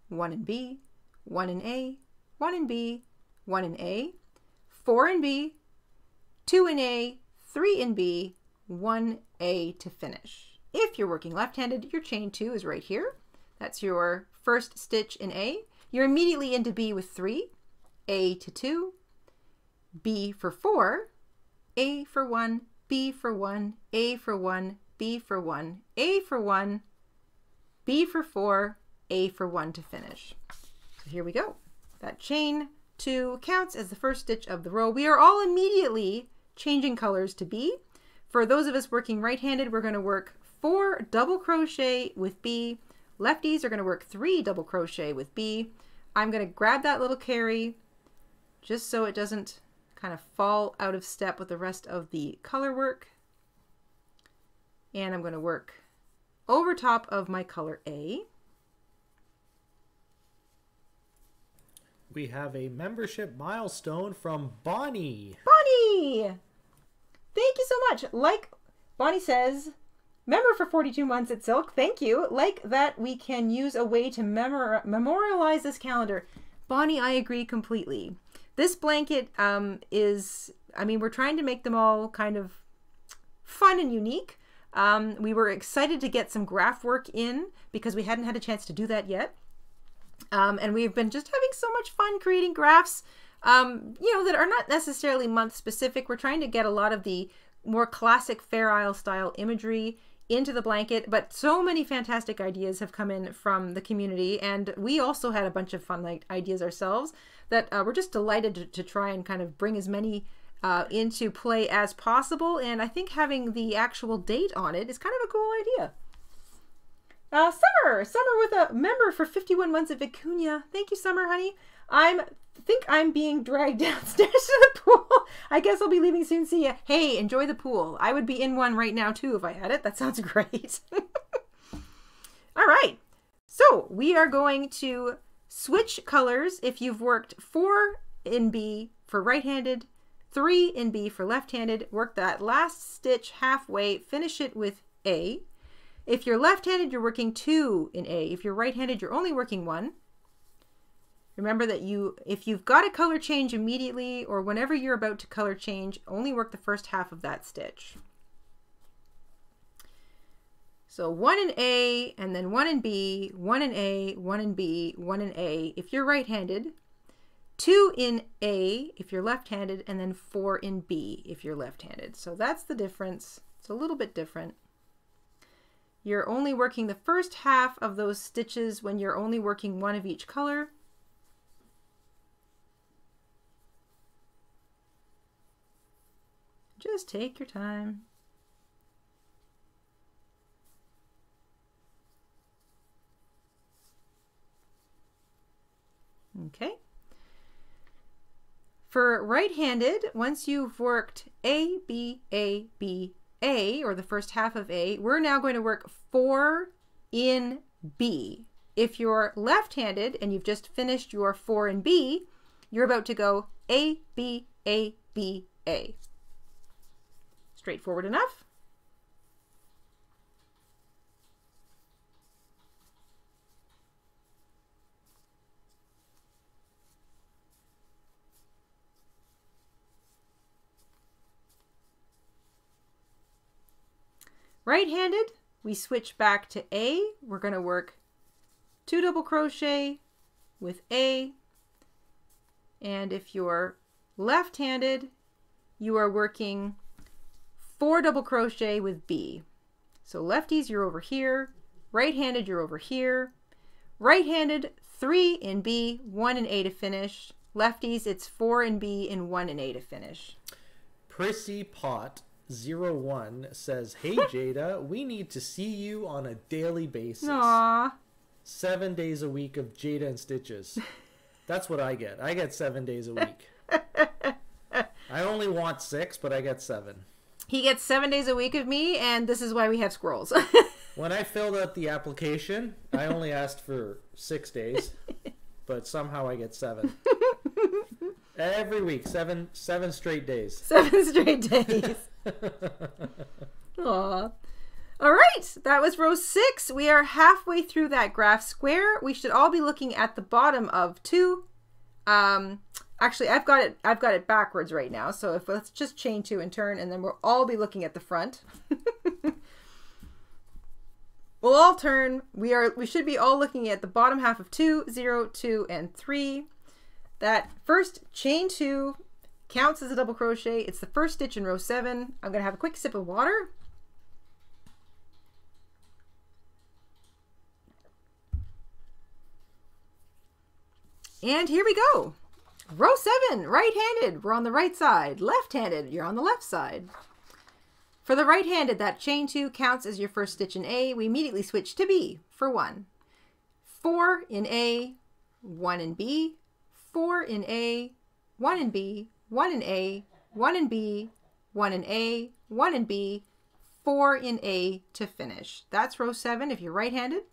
1 in B, 1 in A, 1 in B, 1 in A, 4 in B, 2 in A, 3 in B, 1 A to finish. If you're working left-handed, your chain 2 is right here. That's your first stitch in A. You're immediately into B with 3, A to 2, B for 4, A for 1, B for 1, A for 1, B for 1, A for 1, B for 4, A for 1 to finish. Here we go. That chain 2 counts as the first stitch of the row. We are all immediately changing colors to B. For those of us working right-handed, we're going to work 4 double crochet with B. Lefties are going to work 3 double crochet with B. I'm going to grab that little carry just so it doesn't kind of fall out of step with the rest of the color work. And I'm going to work over top of my color A. we have a membership milestone from Bonnie. Bonnie! Thank you so much. Like Bonnie says, member for 42 months at Silk. Thank you. Like that, we can use a way to memorialize this calendar. Bonnie, I agree completely. This blanket is, I mean, we're trying to make them all kind of fun and unique. We were excited to get some graph work in because we hadn't had a chance to do that yet. And we've been just having so much fun creating graphs, you know, that are not necessarily month specific. We're trying to get a lot of the more classic Fair Isle style imagery into the blanket, but so many fantastic ideas have come in from the community, and we also had a bunch of fun ideas ourselves that we're just delighted to try and kind of bring as many into play as possible. And I think having the actual date on it is kind of a cool idea. Summer with a member for 51 months at Vicuña. Thank you, Summer, honey. I think I'm being dragged downstairs to the pool. I guess I'll be leaving soon. See ya. Hey, enjoy the pool. I would be in one right now too if I had it. That sounds great. All right. So we are going to switch colors. If you've worked 4 in B for right-handed, 3 in B for left-handed, work that last stitch halfway, finish it with A. If you're left-handed, you're working 2 in A. If you're right-handed, you're only working 1. Remember that if you've got a color change immediately or whenever you're about to color change, only work the first half of that stitch. So 1 in A and then 1 in B, 1 in A, 1 in B, 1 in A if you're right-handed, 2 in A if you're left-handed, and then 4 in B if you're left-handed. So that's the difference. It's a little bit different. You're only working the first half of those stitches when you're only working 1 of each color. Just take your time. Okay. For right-handed, once you've worked A, B, A, B, A, or the first half of A, we're now going to work 4 in B. If you're left-handed and you've just finished your 4 in B, you're about to go A, B, A, B, A. Straightforward enough. Right-handed, we switch back to A. We're going to work 2 double crochet with A. And if you're left-handed, you are working 4 double crochet with B. So lefties, you're over here. Right-handed, you're over here. Right-handed, 3 in B, 1 in A to finish. Lefties, it's 4 in B and 1 in A to finish. Prissy Pot 01 says, "Hey Jayda, we need to see you on a daily basis." Aww. 7 days a week of Jayda and Stitches. That's what I get. I get 7 days a week. I only want 6, but I get 7. He gets 7 days a week of me, and this is why we have squirrels. When I filled out the application, I only asked for 6 days, but somehow I get 7. Every week, seven straight days. 7 straight days. Aw. All right, that was row 6. We are halfway through that graph square. We should all be looking at the bottom of 2. Actually, I've got it backwards right now. So if let's just chain 2 and turn, and then we'll all be looking at the front. We'll all turn. We should be all looking at the bottom half of 2, 0, 2, and 3. That first chain 2 counts as a double crochet. It's the first stitch in row 7. I'm gonna have a quick sip of water. And here we go. Row 7, right-handed, we're on the right side. Left-handed, you're on the left side. For the right-handed, that chain 2 counts as your first stitch in A. We immediately switch to B for 1. 4 in A, 1 in B, 4 in A, 1 in B, 1 in A, 1 in B, 1 in A, 1 in B, 4 in A to finish. That's row 7 if you're right-handed.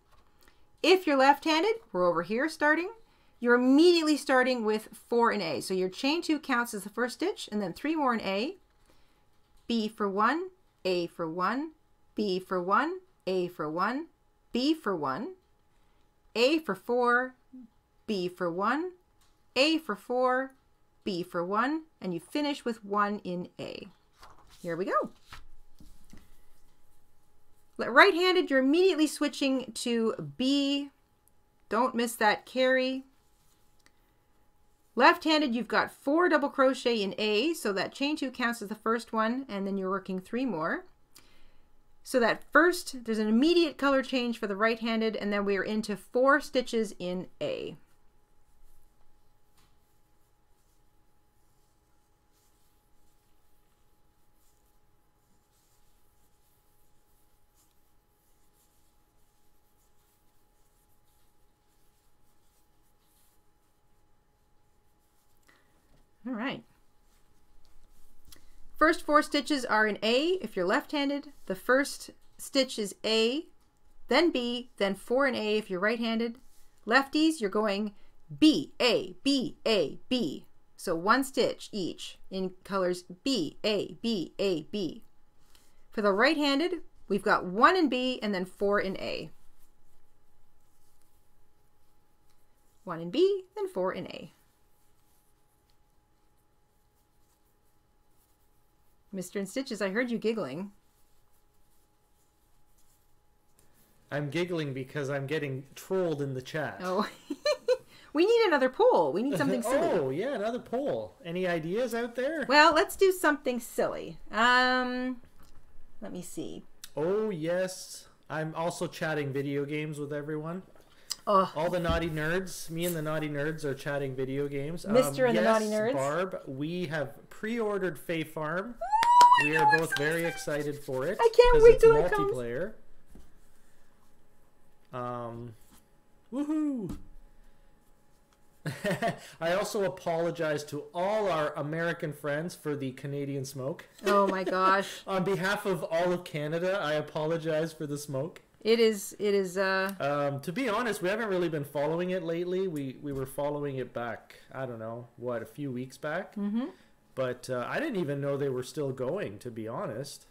If you're left-handed, we're over here starting. you're immediately starting with 4 in A. So your chain 2 counts as the first stitch, and then 3 more in A, B for 1, A for 1, B for 1, A for 1, B for 1, A for 4, B for 1, A for 4, B for 1, and you finish with 1 in A. Here we go. Right-handed, you're immediately switching to B. Don't miss that carry. Left-handed, you've got 4 double crochet in A, so that chain 2 counts as the first one, and then you're working 3 more. So that first, there's an immediate color change for the right-handed, and then we are into 4 stitches in A. All right. First 4 stitches are in A. If you're left-handed, the first stitch is A, then B, then 4 in A if you're right-handed. Lefties, you're going B, A, B, A, B. So 1 stitch each in colors B, A, B, A, B. For the right-handed, we've got 1 in B and then 4 in A. 1 in B, then 4 in A. Mr. InStitches, I heard you giggling. I'm giggling because I'm getting trolled in the chat. Oh, we need another poll. We need something silly. Oh, yeah, another poll. Any ideas out there? Well, let's do something silly. Let me see. Oh, yes. I'm also chatting video games with everyone. Oh. All the naughty nerds. Me and the naughty nerds are chatting video games. Mr. And yes, the naughty nerds. Barb, we have pre-ordered Fae Farm. We are both very excited for it. I can't wait till it comes. Multiplayer. Woohoo! I also apologize to all our American friends for the Canadian smoke. Oh my gosh! On behalf of all of Canada, I apologize for the smoke. It is to be honest, we haven't really been following it lately. We were following it back, I don't know, what, a few weeks back. Mm-hmm. But I didn't even know they were still going, to be honest.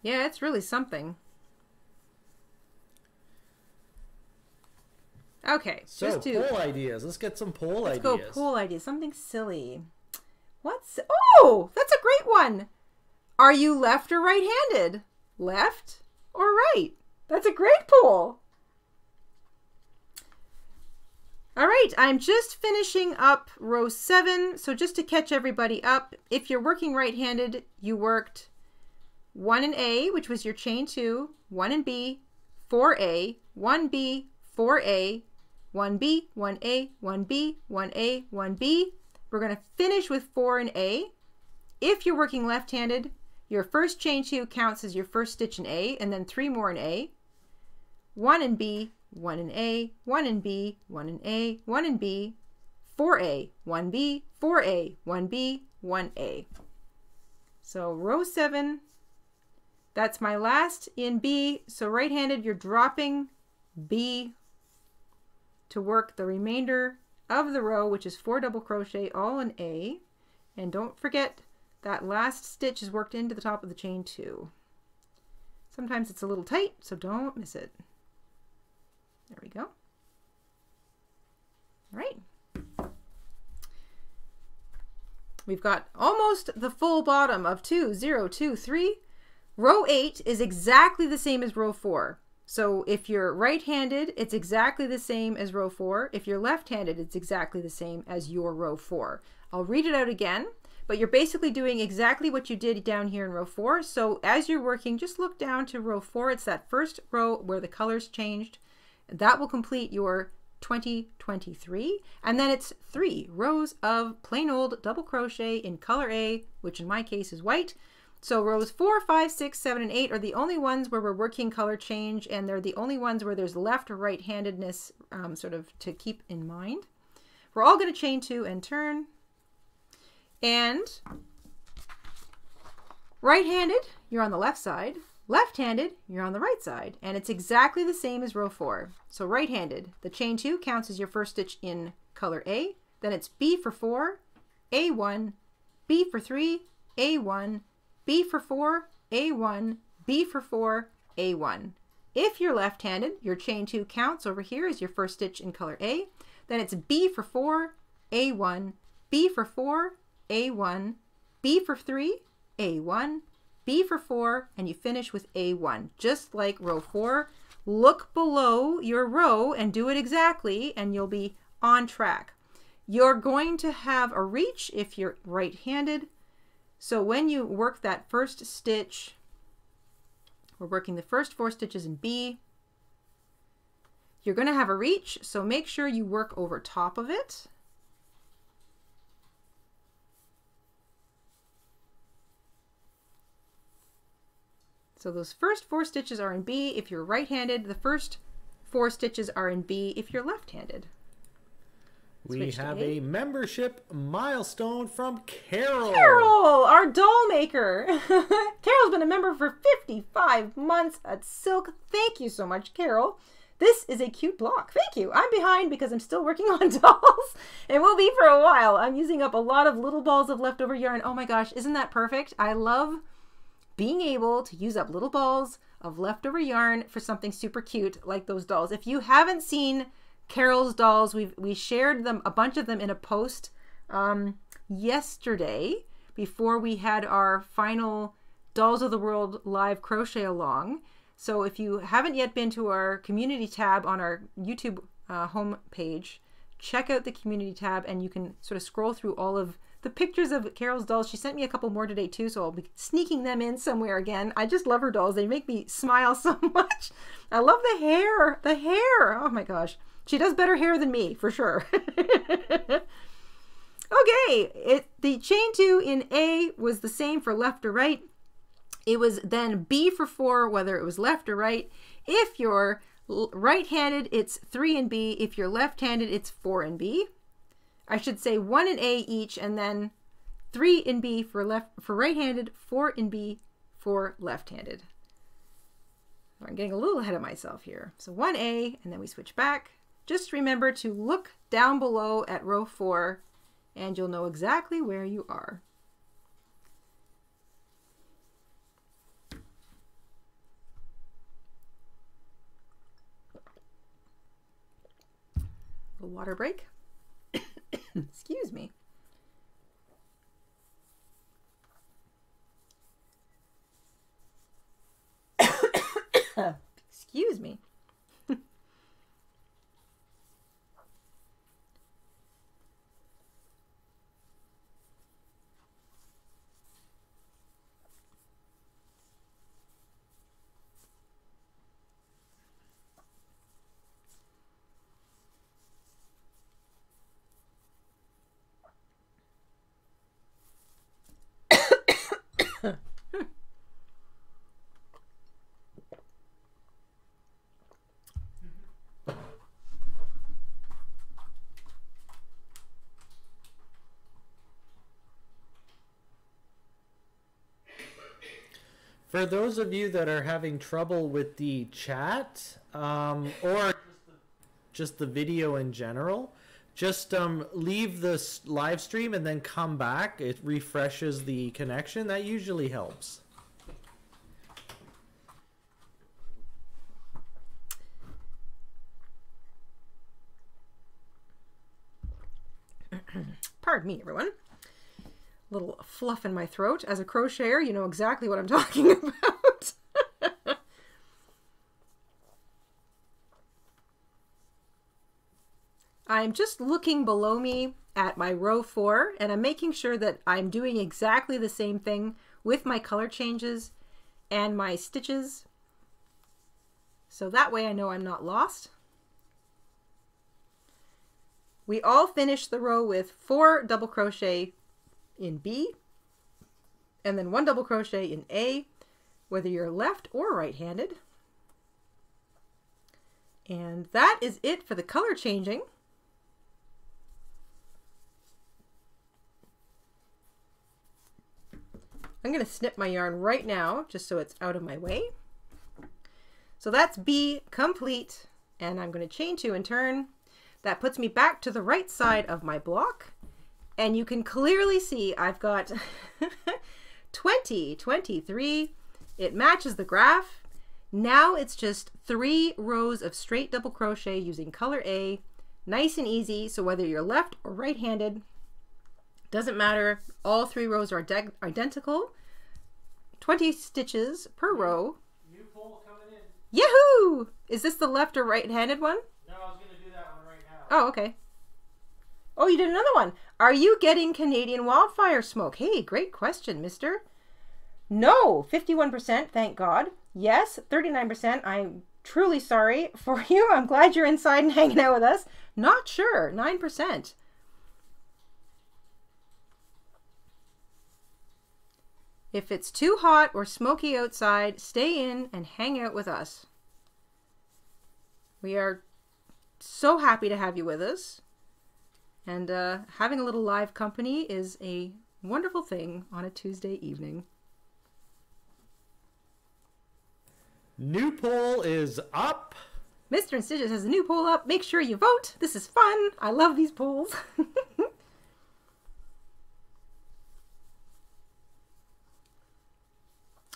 Yeah, it's really something. Okay, so just to... poll ideas. Let's get some poll ideas. Let's go poll ideas. Something silly. What's... Oh, that's a great one. Are you left or right-handed? Left or right? That's a great poll. All right, I'm just finishing up row 7. So just to catch everybody up, if you're working right-handed, you worked 1 in A, which was your chain 2, 1 in B, 4A, 1B, 4A, 1B, 1A, 1B, 1A, 1B. We're going to finish with 4 in A. If you're working left-handed, your first chain 2 counts as your first stitch in A, and then 3 more in A, 1 in B, 1 in A, 1 in B, 1 in A, 1 in B, 4A, 1B, 4A, 1B, 1A. So row 7, that's my last in B. So right-handed, you're dropping B to work the remainder of the row, which is 4 double crochet all in A. And don't forget that last stitch is worked into the top of the chain 2. Sometimes it's a little tight, so don't miss it. There we go. All right. We've got almost the full bottom of 2, 0, 2, 3. Row 8 is exactly the same as row 4. So if you're right-handed, it's exactly the same as row 4. If you're left-handed, it's exactly the same as your row 4. I'll read it out again, but you're basically doing exactly what you did down here in row 4. So as you're working, just look down to row 4. It's that first row where the colors changed. That will complete your 2023. And then it's 3 rows of plain old double crochet in color A, which in my case is white. So rows 4, 5, 6, 7, and 8 are the only ones where we're working color change, and they're the only ones where there's left or right-handedness sort of to keep in mind. We're all going to chain 2 and turn. And right-handed, you're on the left side. Left-handed, you're on the right side, and it's exactly the same as row 4. So right-handed, the chain 2 counts as your first stitch in color A, then it's B for 4, A1, B for 3, A1, B for 4, A1, B for 4, A1. If you're left-handed, your chain 2 counts over here as your first stitch in color A, then it's B for 4, A1, B for 4, A1, B for 3, A1, B for 4, and you finish with A1, just like row 4. Look below your row and do it exactly, and you'll be on track. You're going to have a reach if you're right-handed. So when you work that first stitch, we're working the first 4 stitches in B, you're going to have a reach, so make sure you work over top of it. So those first 4 stitches are in B if you're right-handed. The first 4 stitches are in B if you're left-handed. We have a membership milestone from Carol. Carol, our doll maker. Carol's been a member for 55 months at Silk. Thank you so much, Carol. This is a cute block. Thank you. I'm behind because I'm still working on dolls and will be for a while. I'm using up a lot of little balls of leftover yarn. Oh my gosh, isn't that perfect? I love being able to use up little balls of leftover yarn for something super cute like those dolls. If you haven't seen Carol's dolls, we shared them, a bunch of them, in a post yesterday before we had our final Dolls of the World live crochet along. So if you haven't yet been to our community tab on our YouTube homepage, check out the community tab and you can sort of scroll through all of the pictures of Carol's dolls. She sent me a couple more today too, so I'll be sneaking them in somewhere again. I just love her dolls. They make me smile so much. I love the hair. The hair. Oh my gosh. She does better hair than me, for sure. Okay, the chain 2 in A was the same for left or right. It was then B for 4, whether it was left or right. If you're right-handed, it's 3 in B. If you're left-handed, it's 4 in B. I should say 1 in A each, and then 3 in B for right-handed, 4 in B for left-handed. I'm getting a little ahead of myself here. So 1A, and then we switch back. Just remember to look down below at row 4 and you'll know exactly where you are. A water break. Excuse me. Excuse me. For those of you that are having trouble with the chat, or just the video in general, just leave this live stream and then come back. It refreshes the connection. That usually helps. Pardon me, everyone. Little fluff in my throat. As a crocheter, you know exactly what I'm talking about. I'm just looking below me at my row 4 and I'm making sure that I'm doing exactly the same thing with my color changes and my stitches. So that way I know I'm not lost. We all finish the row with 4 double crochet in B and then 1 double crochet in A, whether you're left or right-handed. And that is it for the color changing. I'm going to snip my yarn right now just so it's out of my way. So that's B complete, and I'm going to chain two in turn. That puts me back to the right side of my block, and you can clearly see I've got 20, 23. It matches the graph. Now it's just 3 rows of straight double crochet using color A, nice and easy. So whether you're left or right-handed, doesn't matter. All 3 rows are identical. 20 stitches per row. New poll coming in. Yahoo! Is this the left or right-handed one? No, I was gonna do that one right now. Oh, okay. Oh, you did another one. Are you getting Canadian wildfire smoke? Hey, great question, mister. No, 51%, thank God. Yes, 39%. I'm truly sorry for you. I'm glad you're inside and hanging out with us. Not sure, 9%. If it's too hot or smoky outside, stay in and hang out with us. We are so happy to have you with us. And having a little live company is a wonderful thing on a Tuesday evening. New poll is up. Mr. InStitches has a new poll up. Make sure you vote. This is fun. I love these polls.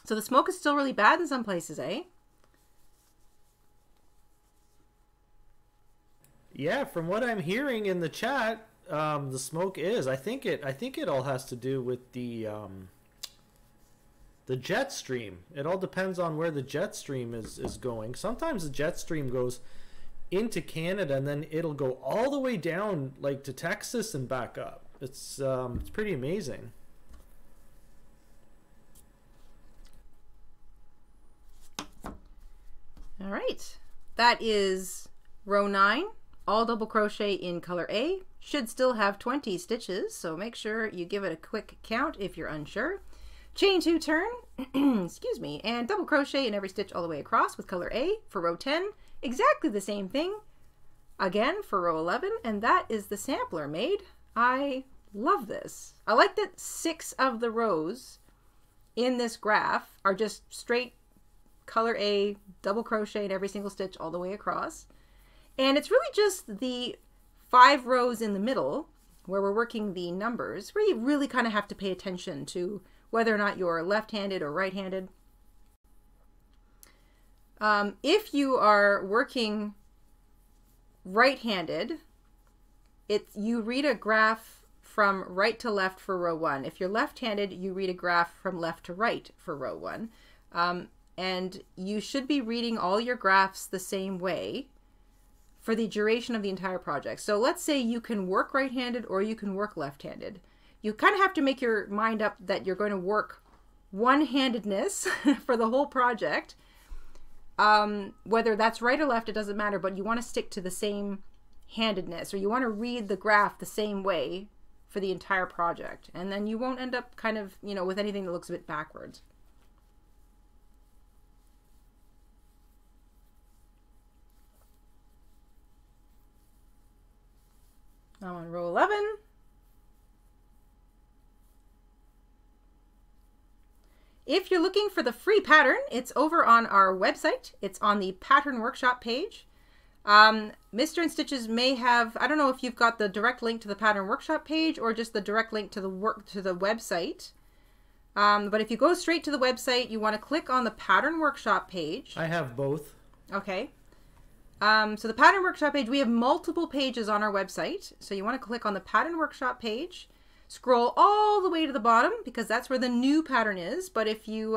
So the smoke is still really bad in some places, eh? Yeah, from what I'm hearing in the chat, the smoke is. I think it all has to do with the jet stream. It all depends on where the jet stream is going. Sometimes the jet stream goes into Canada and then it'll go all the way down like to Texas and back up. It's pretty amazing. All right, that is row 9, all double crochet in color A. Should still have 20 stitches, so make sure you give it a quick count if you're unsure. Chain 2 turn, excuse me, and double crochet in every stitch all the way across with color A for row 10. Exactly the same thing again for row 11, and that is the sampler made. I love this. I like that 6 of the rows in this graph are just straight color A, double crochet in every single stitch all the way across. And it's really just the 5 rows in the middle where we're working the numbers, where you really kind of have to pay attention to whether or not you're left-handed or right-handed. If you are working right-handed, you read a graph from right to left for row 1. If you're left-handed, you read a graph from left to right for row 1. And you should be reading all your graphs the same way for the duration of the entire project. So let's say you can work right-handed or you can work left-handed. You kind of have to make your mind up that you're going to work one-handedness for the whole project. Whether that's right or left, it doesn't matter, but you want to stick to the same handedness, or you want to read the graph the same way for the entire project. And then you won't end up kind of, you know, with anything that looks a bit backwards. I'm on row 11. If you're looking for the free pattern, it's over on our website. It's on the pattern workshop page. Mr. InStitches may have, I don't know if you've got the direct link to the pattern workshop page or just the direct link to the website. But if you go straight to the website, you want to click on the pattern workshop page. I have both. Okay. So the pattern workshop page, we have multiple pages on our website. So you want to click on the pattern workshop page. Scroll all the way to the bottom because that's where the new pattern is. But if you,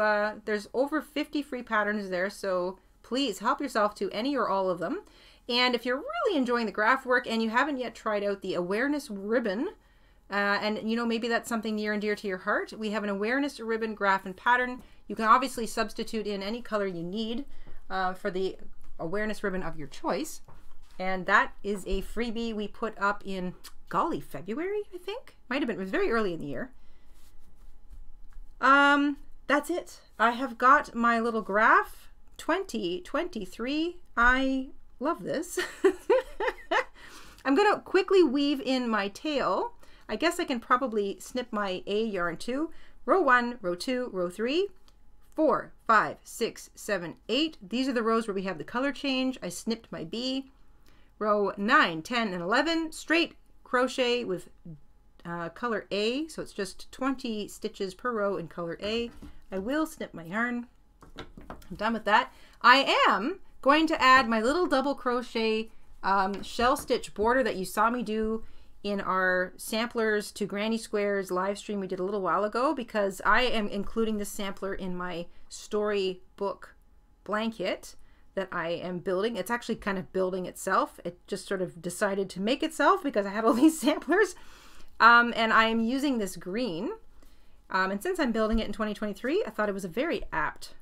there's over 50 free patterns there, so please help yourself to any or all of them. And if you're really enjoying the graph work and you haven't yet tried out the awareness ribbon, and you know, maybe that's something near and dear to your heart, we have an awareness ribbon graph and pattern. You can obviously substitute in any color you need for the awareness ribbon of your choice. And that is a freebie we put up in, golly, February, I think. Might have been, it was very early in the year. That's it. I have got my little graph, 2023. I love this. I'm gonna quickly weave in my tail. I guess I can probably snip my A yarn too. Row 1, row 2, row 3, 4, 5, 6, 7, 8. These are the rows where we have the color change. I snipped my B. Row 9, 10, and 11, straight crochet with color A. So it's just 20 stitches per row in color A. I will snip my yarn. I'm done with that. I am going to add my little double crochet shell stitch border that you saw me do in our samplers to Granny Squares live stream we did a little while ago, because I am including this sampler in my storybook blanket that I am building. It's actually kind of building itself. It just sort of decided to make itself because I had all these samplers. And I am using this green. And since I'm building it in 2023, I thought it was a very apt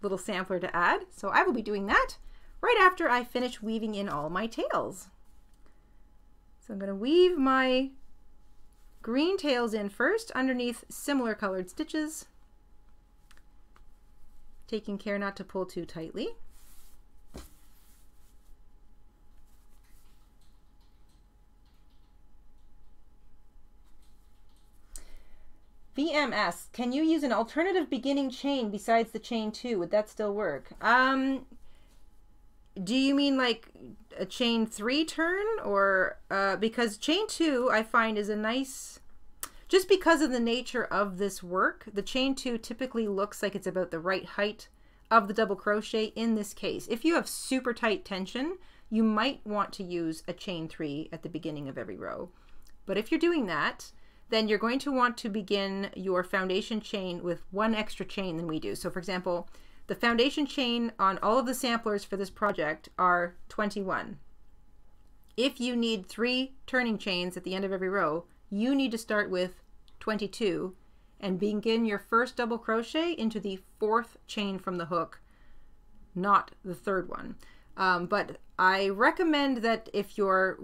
little sampler to add. So I will be doing that right after I finish weaving in all my tails. So I'm going to weave my green tails in first underneath similar colored stitches, taking care not to pull too tightly. VMS, can you use an alternative beginning chain besides the chain 2? Would that still work? Do you mean like a chain 3 turn, or because chain 2 I find is a nice, just because of the nature of this work, the chain 2 typically looks like it's about the right height of the double crochet in this case. If you have super tight tension, you might want to use a chain 3 at the beginning of every row. But if you're doing that, then you're going to want to begin your foundation chain with one extra chain than we do. So for example, the foundation chain on all of the samplers for this project are 21. If you need 3 turning chains at the end of every row, you need to start with 22 and begin your first double crochet into the 4th chain from the hook, not the 3rd one. But I recommend that if you're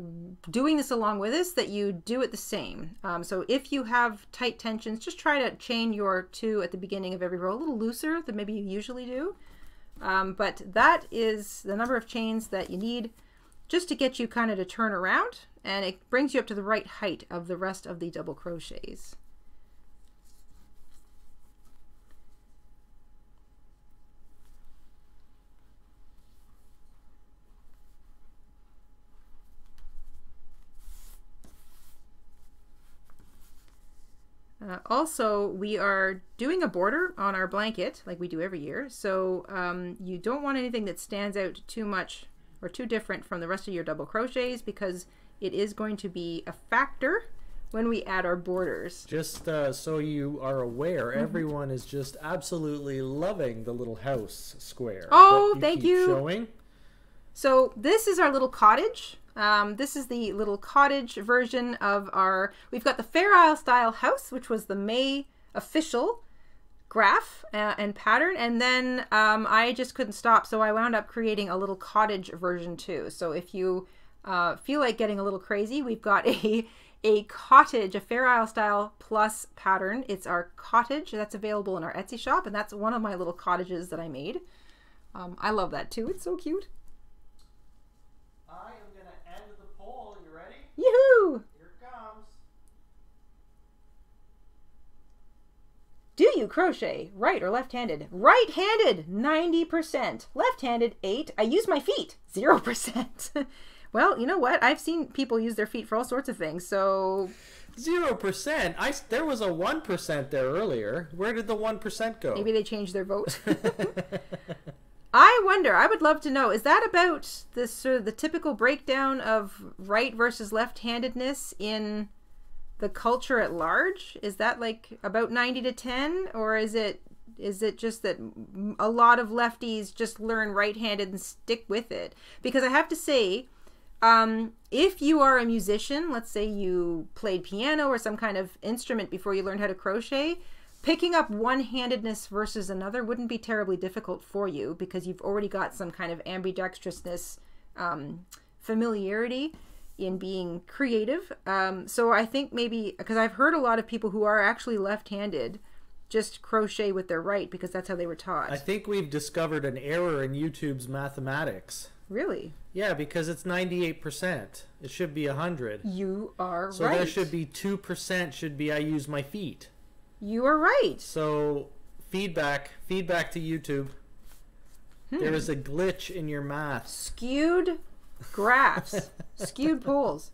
doing this along with us, that you do it the same. So if you have tight tensions, just try to chain your 2 at the beginning of every row a little looser than maybe you usually do. But that is the number of chains that you need just to get you kind of to turn around, and it brings you up to the right height of the rest of the double crochets. Also, we are doing a border on our blanket like we do every year, so you don't want anything that stands out too much or too different from the rest of your double crochets, because it is going to be a factor when we add our borders. Just so you are aware, everyone is just absolutely loving the little house square. Oh, thank you. Showing. So this is our little cottage. This is the little cottage version of our, we've got the Fair Isle style house, which was the May official graph and pattern. And then I just couldn't stop, so I wound up creating a little cottage version too. So if you feel like getting a little crazy, we've got a cottage, a Fair Isle style plus pattern. It's our cottage that's available in our Etsy shop, and that's one of my little cottages that I made. I love that too, it's so cute. Yoo-hoo! Here it comes. Do you crochet right or left-handed? Right-handed, 90%. Left-handed, 8. I use my feet, 0%. Well, you know what? I've seen people use their feet for all sorts of things, so... 0%? There was a 1% there earlier. Where did the 1% go? Maybe they changed their vote. I wonder, I would love to know, is that about this sort of the typical breakdown of right versus left-handedness in the culture at large? Is that like about 90 to 10, or is it just that a lot of lefties just learn right-handed and stick with it? Because I have to say, if you are a musician, let's say you played piano or some kind of instrument before you learned how to crochet, picking up one-handedness versus another wouldn't be terribly difficult for you, because you've already got some kind of ambidextrousness familiarity in being creative. So I think maybe, because I've heard a lot of people who are actually left-handed just crochet with their right because that's how they were taught. I think we've discovered an error in YouTube's mathematics. Really? Yeah, because it's 98%. It should be 100. You are so right. So there should be 2% should be I use my feet. You are right. So Feedback to YouTube. There is a glitch in your math. Skewed graphs. Skewed polls.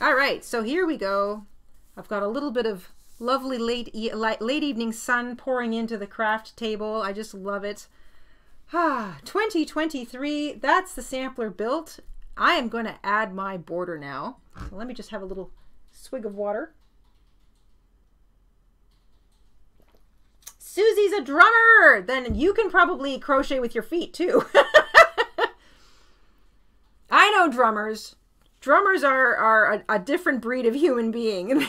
All right, so here we go. I've got a little bit of lovely late evening sun pouring into the craft table. I just love it. Ah, 2023, that's the sampler built. I am going to add my border now. So let me just have a little swig of water. Susie's a drummer! Then you can probably crochet with your feet too. I know drummers. Drummers are a different breed of human being.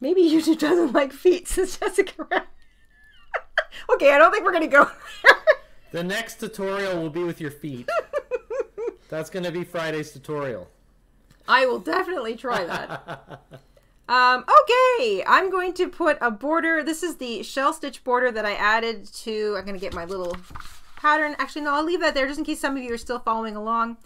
Maybe YouTube doesn't like feet, says Jessica. Okay, I don't think we're gonna go there. The next tutorial will be with your feet. That's gonna be Friday's tutorial. I will definitely try that. Okay, I'm going to put a border. This is the shell stitch border that I added to, I'm going to get my little pattern. Actually, no, I'll leave that there just in case some of you are still following along.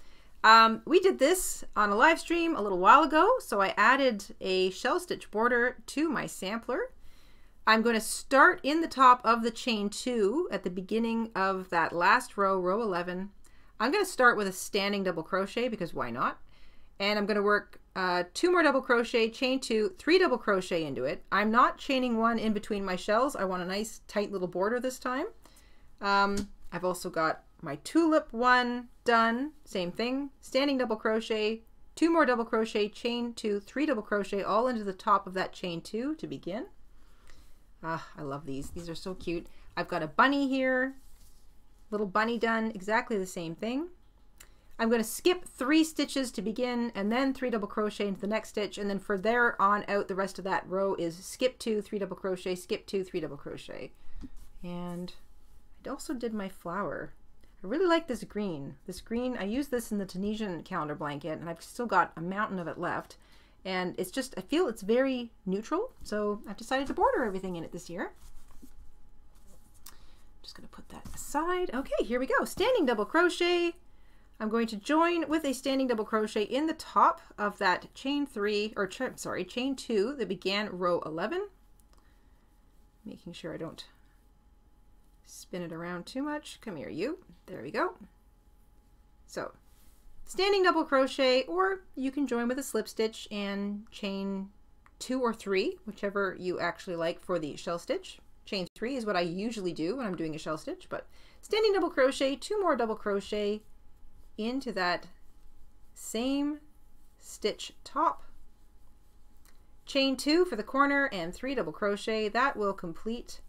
We did this on a live stream a little while ago, so I added a shell stitch border to my sampler. I'm going to start in the top of the chain two at the beginning of that last row, row 11. I'm going to start with a standing double crochet because why not? And I'm going to work 2 more double crochet, chain 2, 3 double crochet into it. I'm not chaining 1 in between my shells. I want a nice tight little border this time. I've also got my tulip one done, same thing, standing double crochet, 2 more double crochet, chain 2, 3 double crochet, all into the top of that chain 2 to begin. Ah, I love these. These are so cute. I've got a bunny here, little bunny done, exactly the same thing. I'm going to skip 3 stitches to begin and then 3 double crochet into the next stitch, and then for there on out the rest of that row is skip 2, 3 double crochet, skip 2, 3 double crochet. And I also did my flower. I really like this green. This green, I used this in the Tunisian calendar blanket and I've still got a mountain of it left, and it's just, I feel it's very neutral, so I've decided to border everything in it this year. I'm just going to put that aside. Okay, here we go. Standing double crochet. I'm going to join with a standing double crochet in the top of that chain 3, or chain 2 that began row 11. Making sure I don't spin it around too much. Come here, you. There we go. So, standing double crochet, or you can join with a slip stitch and chain 2 or 3, whichever you actually like for the shell stitch. Chain 3 is what I usually do when I'm doing a shell stitch, but standing double crochet, 2 more double crochet, into that same stitch top, chain 2 for the corner and 3 double crochet. That will complete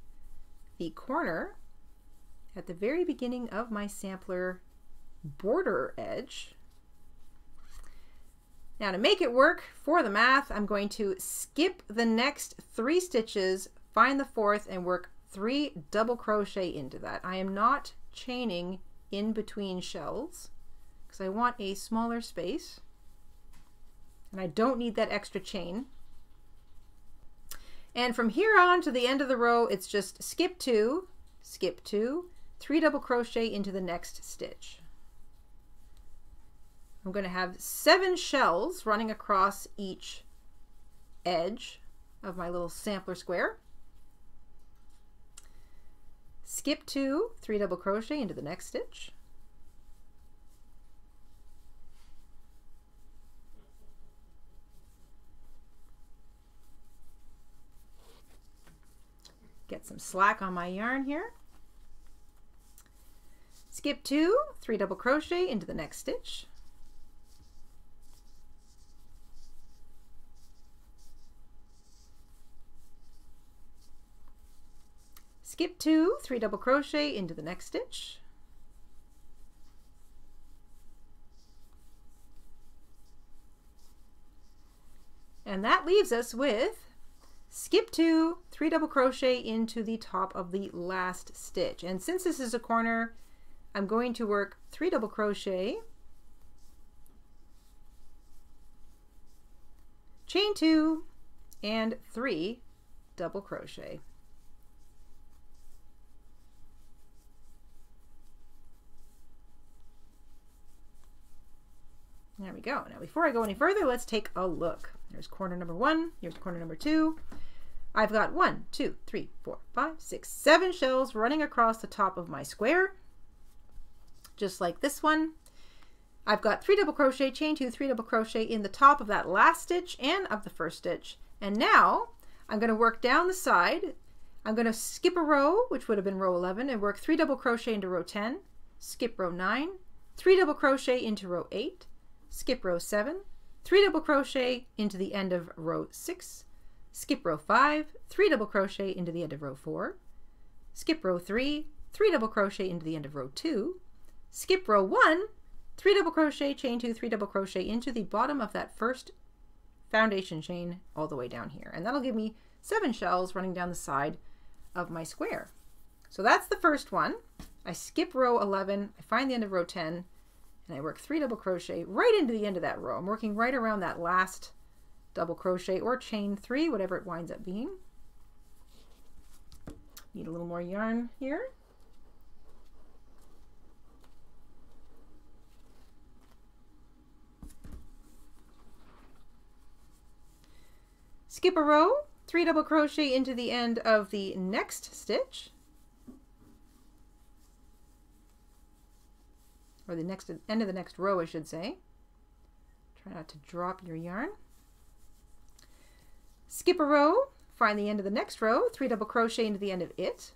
the corner at the very beginning of my sampler border edge. Now to make it work for the math, I'm going to skip the next 3 stitches, find the 4th and work 3 double crochet into that. I am not chaining in between shells. I want a smaller space and I don't need that extra chain. And from here on to the end of the row, it's just skip 2, skip 2, 3 double crochet into the next stitch. I'm going to have 7 shells running across each edge of my little sampler square. Skip 2, 3 double crochet into the next stitch. Get some slack on my yarn here. Skip 2, 3 double crochet into the next stitch. Skip 2, 3 double crochet into the next stitch. And that leaves us with skip 2, 3 double crochet into the top of the last stitch. And since this is a corner, I'm going to work 3 double crochet, chain 2, and 3 double crochet. There we go. Now before I go any further, let's take a look. Here's corner number one, here's corner number two. I've got 1, 2, 3, 4, 5, 6, 7 shells running across the top of my square, just like this one. I've got 3 double crochet, chain 2, 3 double crochet in the top of that last stitch and of the first stitch. And now I'm going to work down the side. I'm going to skip a row, which would have been row 11, and work 3 double crochet into row 10, skip row 9, 3 double crochet into row 8, skip row 7, 3 double crochet into the end of row 6, skip row 5, 3 double crochet into the end of row 4, skip row 3, 3 double crochet into the end of row 2, skip row 1, 3 double crochet, chain 2, 3 double crochet into the bottom of that first foundation chain all the way down here. And that'll give me 7 shells running down the side of my square. So that's the first one. I skip row 11, I find the end of row 10, and I work 3 double crochet right into the end of that row. I'm working right around that last double crochet or chain 3, whatever it winds up being. Need a little more yarn here. Skip a row, 3 double crochet into the end of the next stitch, or the next end of the next row, I should say. Try not to drop your yarn. Skip a row, find the end of the next row, 3 double crochet into the end of it.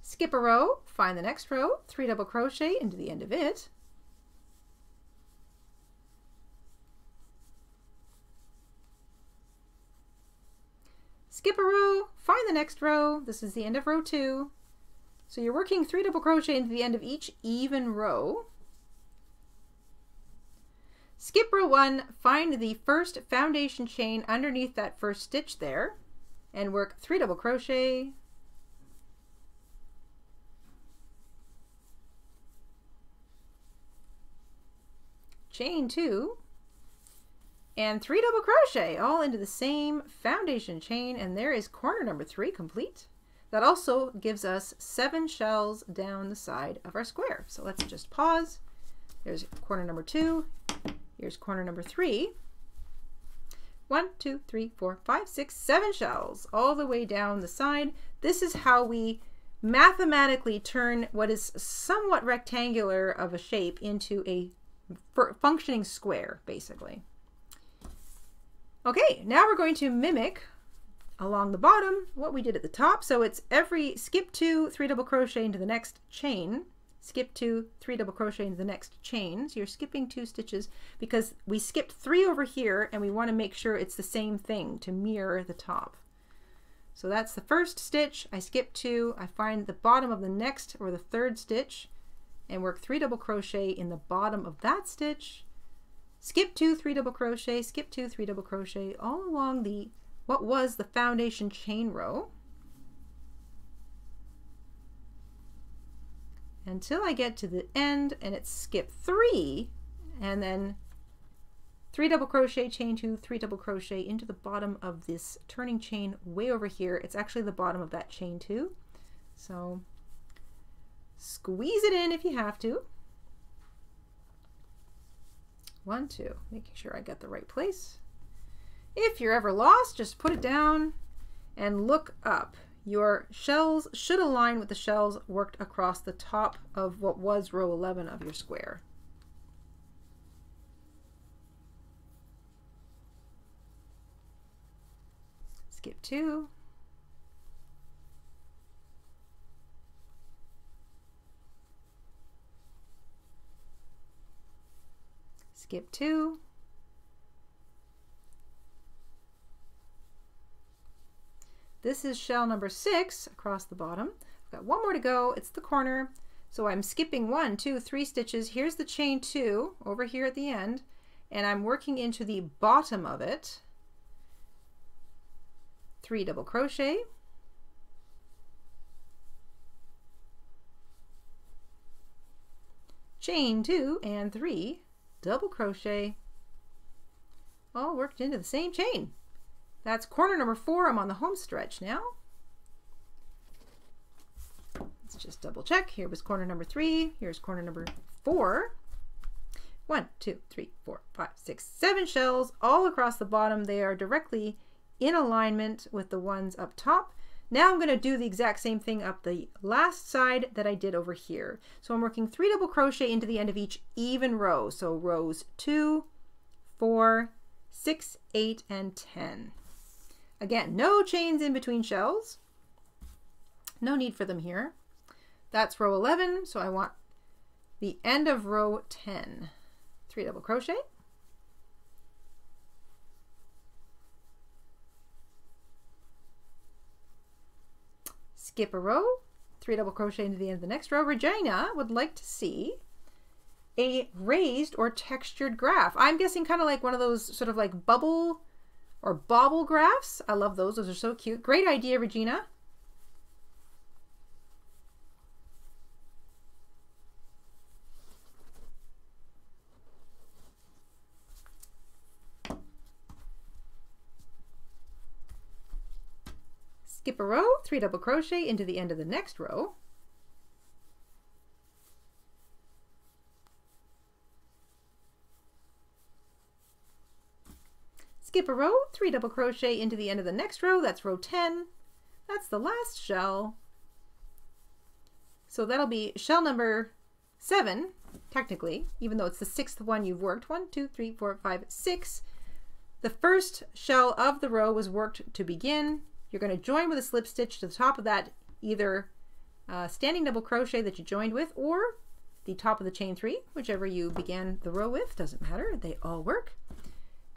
Skip a row, find the next row, 3 double crochet into the end of it. Skip a row, find the next row. This is the end of row 2. So you're working 3 double crochet into the end of each even row. Skip row 1, find the first foundation chain underneath that first stitch there, and work 3 double crochet. Chain 2 and 3 double crochet all into the same foundation chain, and there is corner number 3 complete. That also gives us 7 shells down the side of our square. So let's just pause. There's corner number 2. Here's corner number 3. 1, 2, 3, 4, 5, 6, 7 shells all the way down the side. This is how we mathematically turn what is somewhat rectangular of a shape into a functioning square, basically. Okay, now we're going to mimic along the bottom what we did at the top. So it's every skip 2, 3 double crochet into the next chain, skip 2, 3 double crochet into the next chain. So you're skipping 2 stitches because we skipped 3 over here, and we want to make sure it's the same thing to mirror the top. So that's the first stitch. I skip 2, I find the bottom of the next or the third stitch, and work 3 double crochet in the bottom of that stitch. Skip 2, 3 double crochet, skip 2, 3 double crochet all along the what was the foundation chain row until I get to the end, and it's skip 3, and then 3 double crochet, chain 2, 3 double crochet into the bottom of this turning chain way over here. It's actually the bottom of that chain 2. So squeeze it in if you have to. 1, 2, making sure I got the right place. If you're ever lost, just put it down and look up. Your shells should align with the shells worked across the top of what was row 11 of your square. Skip 2. Skip 2, this is shell number 6 across the bottom. I've got 1 more to go, it's the corner. So I'm skipping 1, 2, 3 stitches. Here's the chain 2 over here at the end, and I'm working into the bottom of it. 3 double crochet, chain 2 and 3 double crochet all worked into the same chain. That's corner number 4. I'm on the home stretch now. Let's just double check. Here was corner number 3. Here's corner number 4. 1, 2, 3, 4, 5, 6, 7 shells all across the bottom. They are directly in alignment with the ones up top. Now I'm going to do the exact same thing up the last side that I did over here. So I'm working 3 double crochet into the end of each even row. So rows 2, 4, 6, 8, and 10. Again, no chains in between shells. No need for them here. That's row 11, so I want the end of row 10. 3 double crochet. Skip a row, 3 double crochet into the end of the next row. Regina would like to see a raised or textured graph. I'm guessing kind of like one of those sort of like bubble or bobble graphs. I love those. Those are so cute. Great idea, Regina. Skip a row, 3 double crochet into the end of the next row. Skip a row, 3 double crochet into the end of the next row. That's row 10. That's the last shell. So that'll be shell number 7, technically, even though it's the 6th one you've worked. 1, 2, 3, 4, 5, 6. The first shell of the row was worked to begin. You're going to join with a slip stitch to the top of that either standing double crochet that you joined with or the top of the chain 3, whichever you began the row with, doesn't matter, they all work.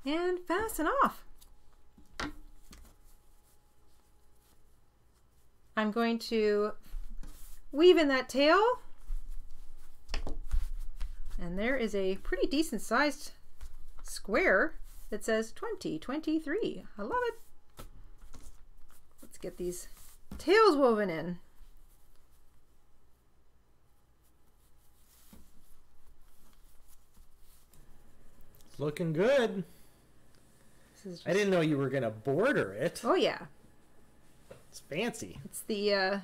And fasten off. I'm going to weave in that tail, and there is a pretty decent sized square that says 2023. I love it. Get these tails woven in. It's looking good. I didn't know you were gonna border it. Oh yeah, it's fancy. It's the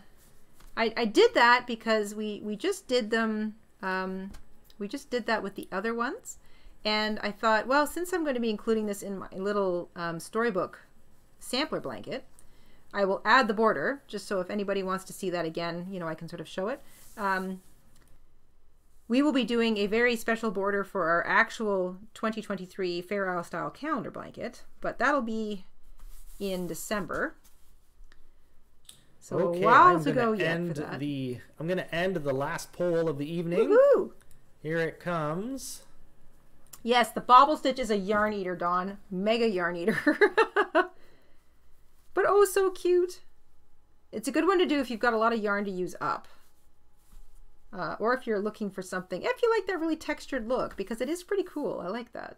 I did that because we just did them. We just did that with the other ones, and I thought, well, since I'm going to be including this in my little storybook sampler blanket, I will add the border, just so if anybody wants to see that again, you know, I can sort of show it. We will be doing a very special border for our actual 2023 Fair Isle style calendar blanket, but that'll be in December. So okay, a while to go yet for that. I'm going to end the last poll of the evening. Woohoo! Here it comes. Yes, the bobble stitch is a yarn eater, Dawn. Mega yarn eater. But oh, so cute. It's a good one to do if you've got a lot of yarn to use up. Or if you're looking for something, if you like that really textured look, because it is pretty cool. I like that.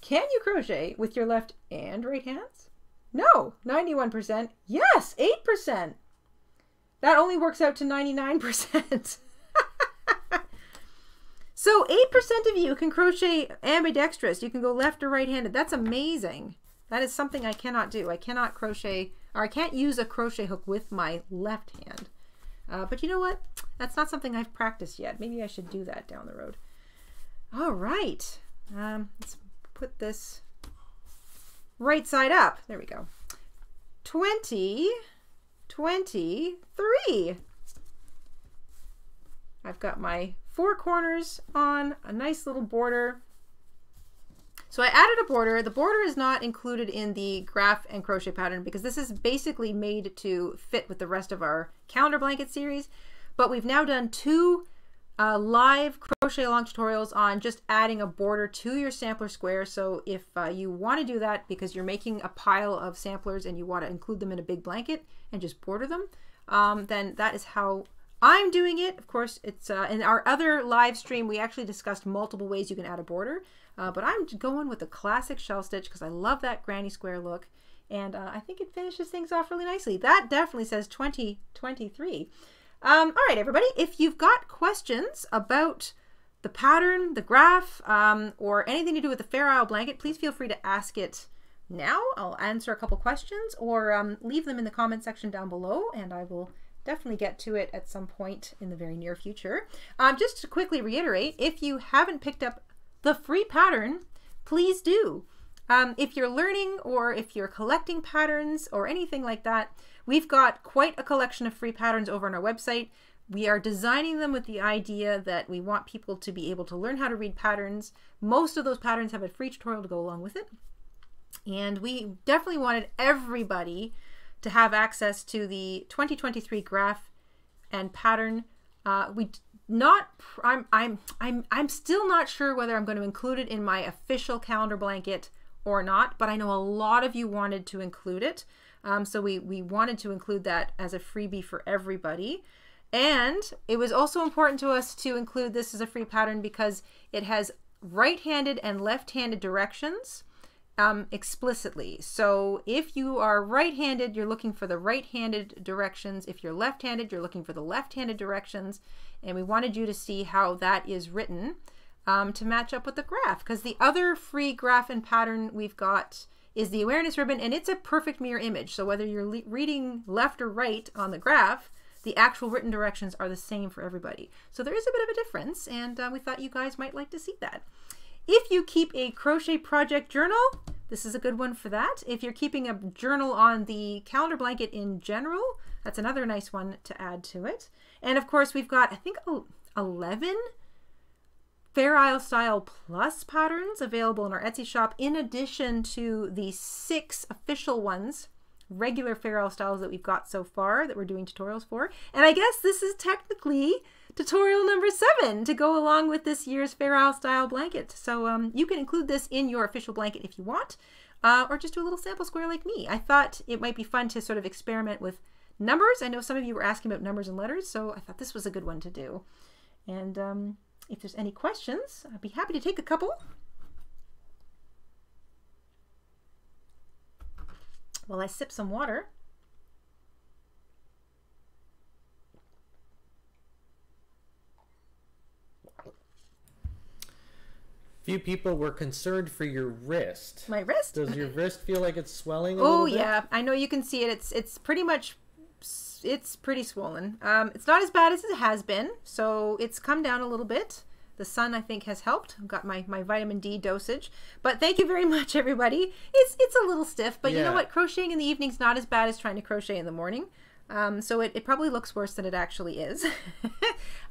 Can you crochet with your left and right hands? No, 91%. Yes, 8%. That only works out to 99%. So 8% of you can crochet ambidextrous. You can go left or right-handed. That's amazing. That is something I cannot do. I cannot crochet, or I can't use a crochet hook with my left hand. But you know what? That's not something I've practiced yet. Maybe I should do that down the road. All right. Let's put this right side up. There we go. 2023. I've got my 4 corners on a nice little border. So I added a border. The border is not included in the graph and crochet pattern because this is basically made to fit with the rest of our calendar blanket series, but we've now done 2 live crochet along tutorials on just adding a border to your sampler square. So if you want to do that because you're making a pile of samplers and you want to include them in a big blanket and just border them, then that is how I'm doing it. Of course, it's in our other live stream, we actually discussed multiple ways you can add a border, but I'm going with the classic shell stitch because I love that granny square look, and I think it finishes things off really nicely. That definitely says 2023. All right, everybody, if you've got questions about the pattern, the graph, or anything to do with the Fair Isle blanket, please feel free to ask it now. I'll answer a couple questions or leave them in the comment section down below, and I will definitely get to it at some point in the very near future. Just to quickly reiterate, if you haven't picked up the free pattern, please do. If you're learning or if you're collecting patterns or anything like that, we've got quite a collection of free patterns over on our website. We are designing them with the idea that we want people to be able to learn how to read patterns. Most of those patterns have a free tutorial to go along with it. And we definitely wanted everybody to have access to the 2023 graph and pattern. I'm still not sure whether I'm going to include it in my official calendar blanket or not, but I know a lot of you wanted to include it. So we wanted to include that as a freebie for everybody. And it was also important to us to include this as a free pattern because it has right-handed and left-handed directions explicitly. So if you are right-handed, you're looking for the right-handed directions. If you're left-handed, you're looking for the left-handed directions. And we wanted you to see how that is written to match up with the graph, because the other free graph and pattern we've got is the awareness ribbon, and it's a perfect mirror image. So whether you're reading left or right on the graph, the actual written directions are the same for everybody. So there is a bit of a difference, and we thought you guys might like to see that. If you keep a crochet project journal, this is a good one for that. If you're keeping a journal on the calendar blanket in general, that's another nice one to add to it. And of course we've got, I think, 11 Fair Isle Style Plus patterns available in our Etsy shop, in addition to the 6 official ones, regular Fair Isle Styles that we've got so far that we're doing tutorials for. And I guess this is technically tutorial number 7 to go along with this year's Fair Isle Style blanket. So you can include this in your official blanket if you want, or just do a little sample square like me. I thought it might be fun to sort of experiment with numbers. I know some of you were asking about numbers and letters, so I thought this was a good one to do. And if there's any questions, I'd be happy to take a couple. Well, I sip some water. Few people were concerned for your wrist. My wrist? Does your wrist feel like it's swelling a little bit? Oh yeah, I know you can see it. It's pretty much, it's pretty swollen. It's not as bad as it has been, so it's come down a little bit. The sun, I think, has helped. I've got my vitamin D dosage. But thank you very much, everybody. It's a little stiff, but yeah. You know what? Crocheting in the evening's not as bad as trying to crochet in the morning. So it probably looks worse than it actually is.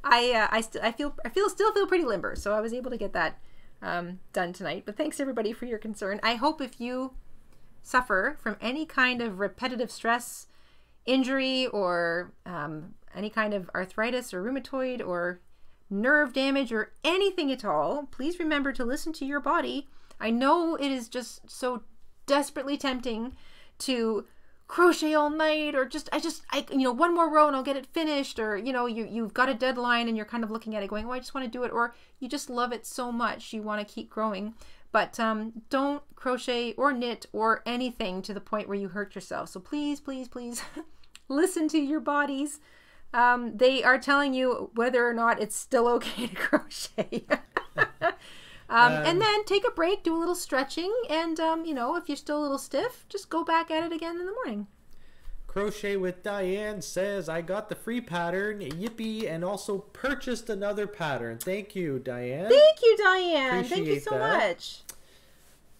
I still feel pretty limber, so I was able to get that done tonight. But thanks, everybody, for your concern. I hope if you suffer from any kind of repetitive stress injury or any kind of arthritis or rheumatoid or nerve damage or anything at all, please remember to listen to your body. I know it is just so desperately tempting to crochet all night, or I you know, one more row and I'll get it finished, or you know, you've got a deadline and you're kind of looking at it going, oh, I just want to do it, or you just love it so much you want to keep growing. But don't crochet or knit or anything to the point where you hurt yourself. So please, please, please listen to your bodies. They are telling you whether or not it's still okay to crochet. And then take a break, do a little stretching, and you know, if you're still a little stiff, just go back at it again in the morning. Crochet with Diane says, I got the free pattern, yippee, and also purchased another pattern. Thank you, Diane. Thank you, Diane. Appreciate Thank you so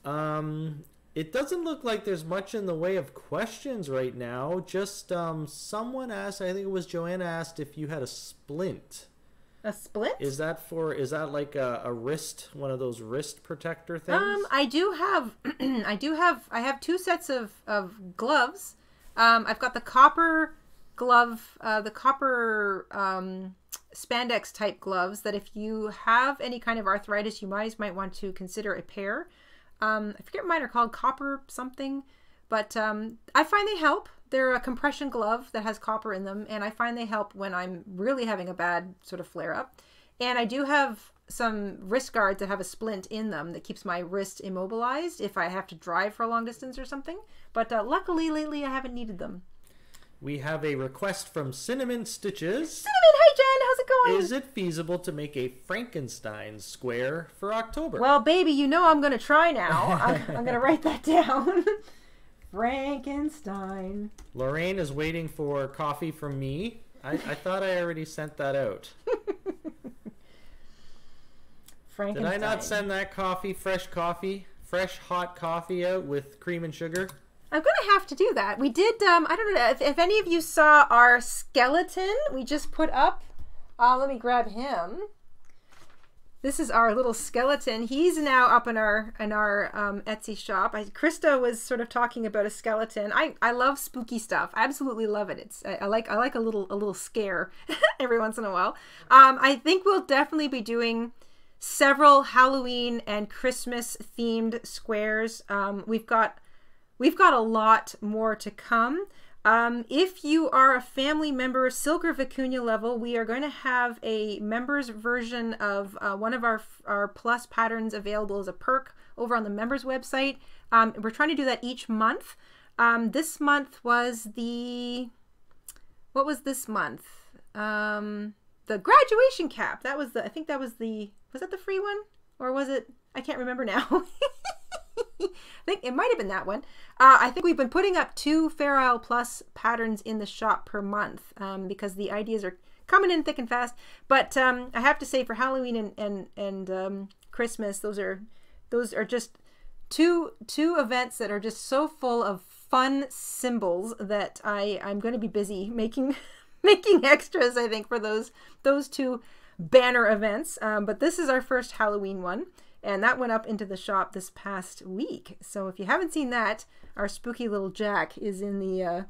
that. Much. It doesn't look like there's much in the way of questions right now. Just someone asked, I think it was Joanna, asked if you had a splint. A splint? Is that for? Is that like a wrist, one of those wrist protector things? I do have, I have 2 sets of gloves. I've got the copper glove, the copper spandex type gloves that if you have any kind of arthritis, you might want to consider a pair. I forget what mine are called, copper something, but I find they help. They're a compression glove that has copper in them, and I find they help when I'm really having a bad sort of flare up. And I do have some wrist guards that have a splint in them that keeps my wrist immobilized if I have to drive for a long distance or something. But luckily lately I haven't needed them. We have a request from Cinnamon Stitches. Cinnamon, hey Jen, how's it going? Is it feasible to make a Frankenstein square for October? Well, baby, you know I'm going to try now. I'm going to write that down. Frankenstein. Lorraine is waiting for coffee from me. I thought I already sent that out. Frankenstein. Did I not send that coffee, fresh hot coffee out with cream and sugar? I'm going to have to do that. We did, I don't know if any of you saw our skeleton we just put up. Let me grab him. This is our little skeleton. He's now up in our Etsy shop. Krista was sort of talking about a skeleton. I love spooky stuff. I absolutely love it. It's I like a little scare every once in a while. I think we'll definitely be doing several Halloween and Christmas themed squares. We've got a lot more to come. If you are a family member, Silk or Vicuña level, we are going to have a members version of one of our plus patterns available as a perk over on the members website. We're trying to do that each month. This month was the, what was this month? The graduation cap. That was the, I think that was the, was that the free one? Or was it, I can't remember now. I think it might have been that one. I think we've been putting up 2 Fair Isle Plus patterns in the shop per month because the ideas are coming in thick and fast. But I have to say, for Halloween and Christmas, those are just two events that are just so full of fun symbols that I'm going to be busy making extras, I think, for those 2 banner events. But this is our first Halloween one. And that went up into the shop this past week. So if you haven't seen that, our spooky little Jack is in the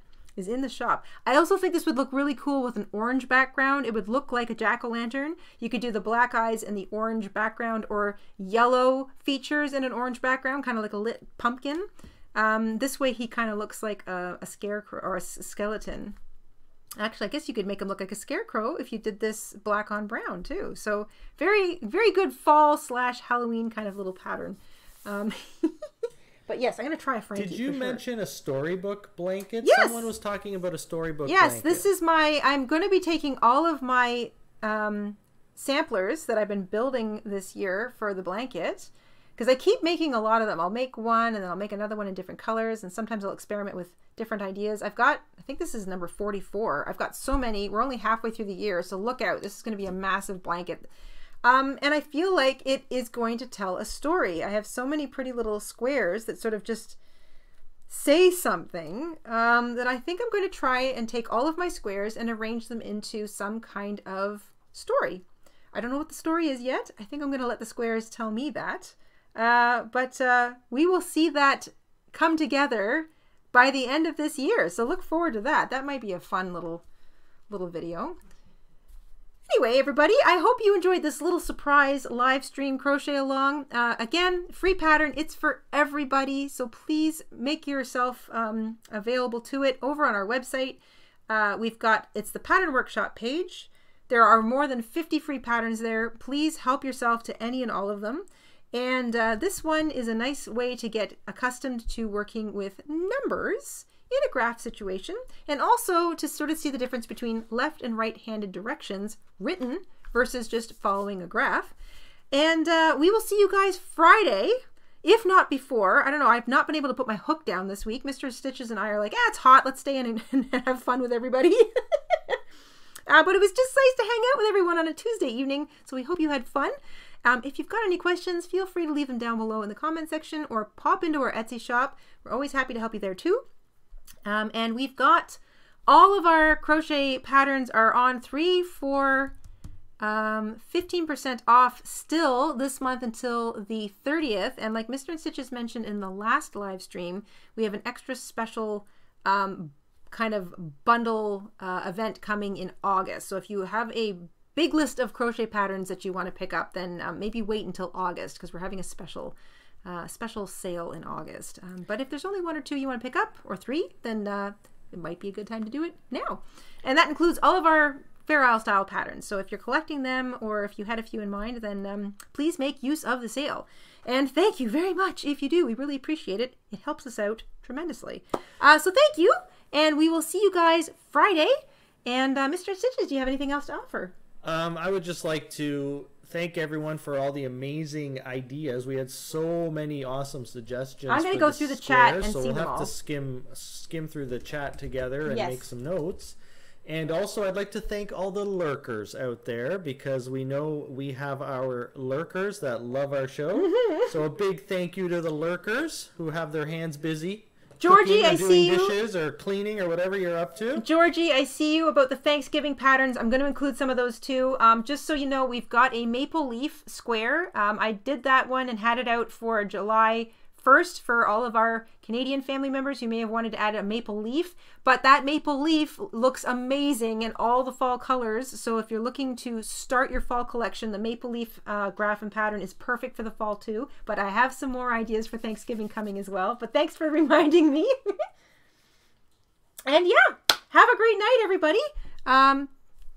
shop. I also think this would look really cool with an orange background. It would look like a jack-o'-lantern. You could do the black eyes and the orange background, or yellow features in an orange background, kind of like a lit pumpkin. This way he kind of looks like a scarecrow or a skeleton. Actually, I guess you could make him look like a scarecrow if you did this black on brown too. So very, very good fall / Halloween kind of little pattern. But yes, I'm going to try a Frankie. Did you mention a storybook blanket? Yes. Someone was talking about a storybook blanket. Yes, this is I'm going to be taking all of my samplers that I've been building this year for the blanket. Because I keep making a lot of them. I'll make one and then I'll make another one in different colors. And sometimes I'll experiment with different ideas. I've got, I think this is number 44. I've got so many. We're only halfway through the year. So look out. This is going to be a massive blanket. And I feel like it is going to tell a story. I have so many pretty little squares that sort of just say something that I think I'm going to try and take all of my squares and arrange them into some kind of story. I don't know what the story is yet. I think I'm going to let the squares tell me that. But we will see that come together by the end of this year. So look forward to that. That might be a fun little video. Anyway, everybody, I hope you enjoyed this little surprise live stream crochet along. Again, free pattern. It's for everybody. So please make yourself available to it over on our website. We've got, it's the pattern workshop page. There are more than 50 free patterns there. Please help yourself to any and all of them. And this one is a nice way to get accustomed to working with numbers in a graph situation, and also to sort of see the difference between left and right-handed directions written versus just following a graph. And we will see you guys Friday, if not before. I don't know, I've not been able to put my hook down this week. Mr. Stitches and I are like, it's hot, let's stay in and have fun with everybody. But it was just nice to hang out with everyone on a Tuesday evening, so we hope you had fun. If you've got any questions, feel free to leave them down below in the comment section, or pop into our Etsy shop. We're always happy to help you there too. And we've got all of our crochet patterns are on 15% off still this month until the 30th. And like Mr. and Stitches mentioned in the last live stream, we have an extra special kind of bundle event coming in August. So if you have a big list of crochet patterns that you want to pick up, then maybe wait until August, because we're having a special sale in August. But if there's only 1 or 2 you want to pick up, or 3, then it might be a good time to do it now. And that includes all of our Fair Isle style patterns. So if you're collecting them, or if you had a few in mind, then please make use of the sale. And thank you very much if you do. We really appreciate it. It helps us out tremendously. So thank you, and we will see you guys Friday. And Mr. Stitches, do you have anything else to offer? I would just like to thank everyone for all the amazing ideas. We had so many awesome suggestions. I'm going to go through the chat and see them all. So we'll have to skim through the chat together and make some notes. And also, I'd like to thank all the lurkers out there, because we know we have our lurkers that love our show. So a big thank you to the lurkers who have their hands busy. Georgie, I see you. Dishes or cleaning or whatever you're up to. Georgie, I see you about the Thanksgiving patterns. I'm going to include some of those too. Just so you know, we've got a maple leaf square. I did that one and had it out for July 1st for all of our Canadian family members who may have wanted to add a maple leaf. But that maple leaf looks amazing in all the fall colors. So if you're looking to start your fall collection, the maple leaf graph and pattern is perfect for the fall too. But I have some more ideas for Thanksgiving coming as well. But thanks for reminding me. And yeah, have a great night, everybody.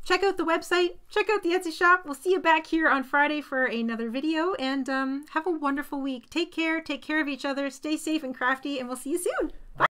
Check out the website, check out the Etsy shop. We'll see you back here on Friday for another video, and have a wonderful week. Take care of each other, stay safe and crafty, and we'll see you soon.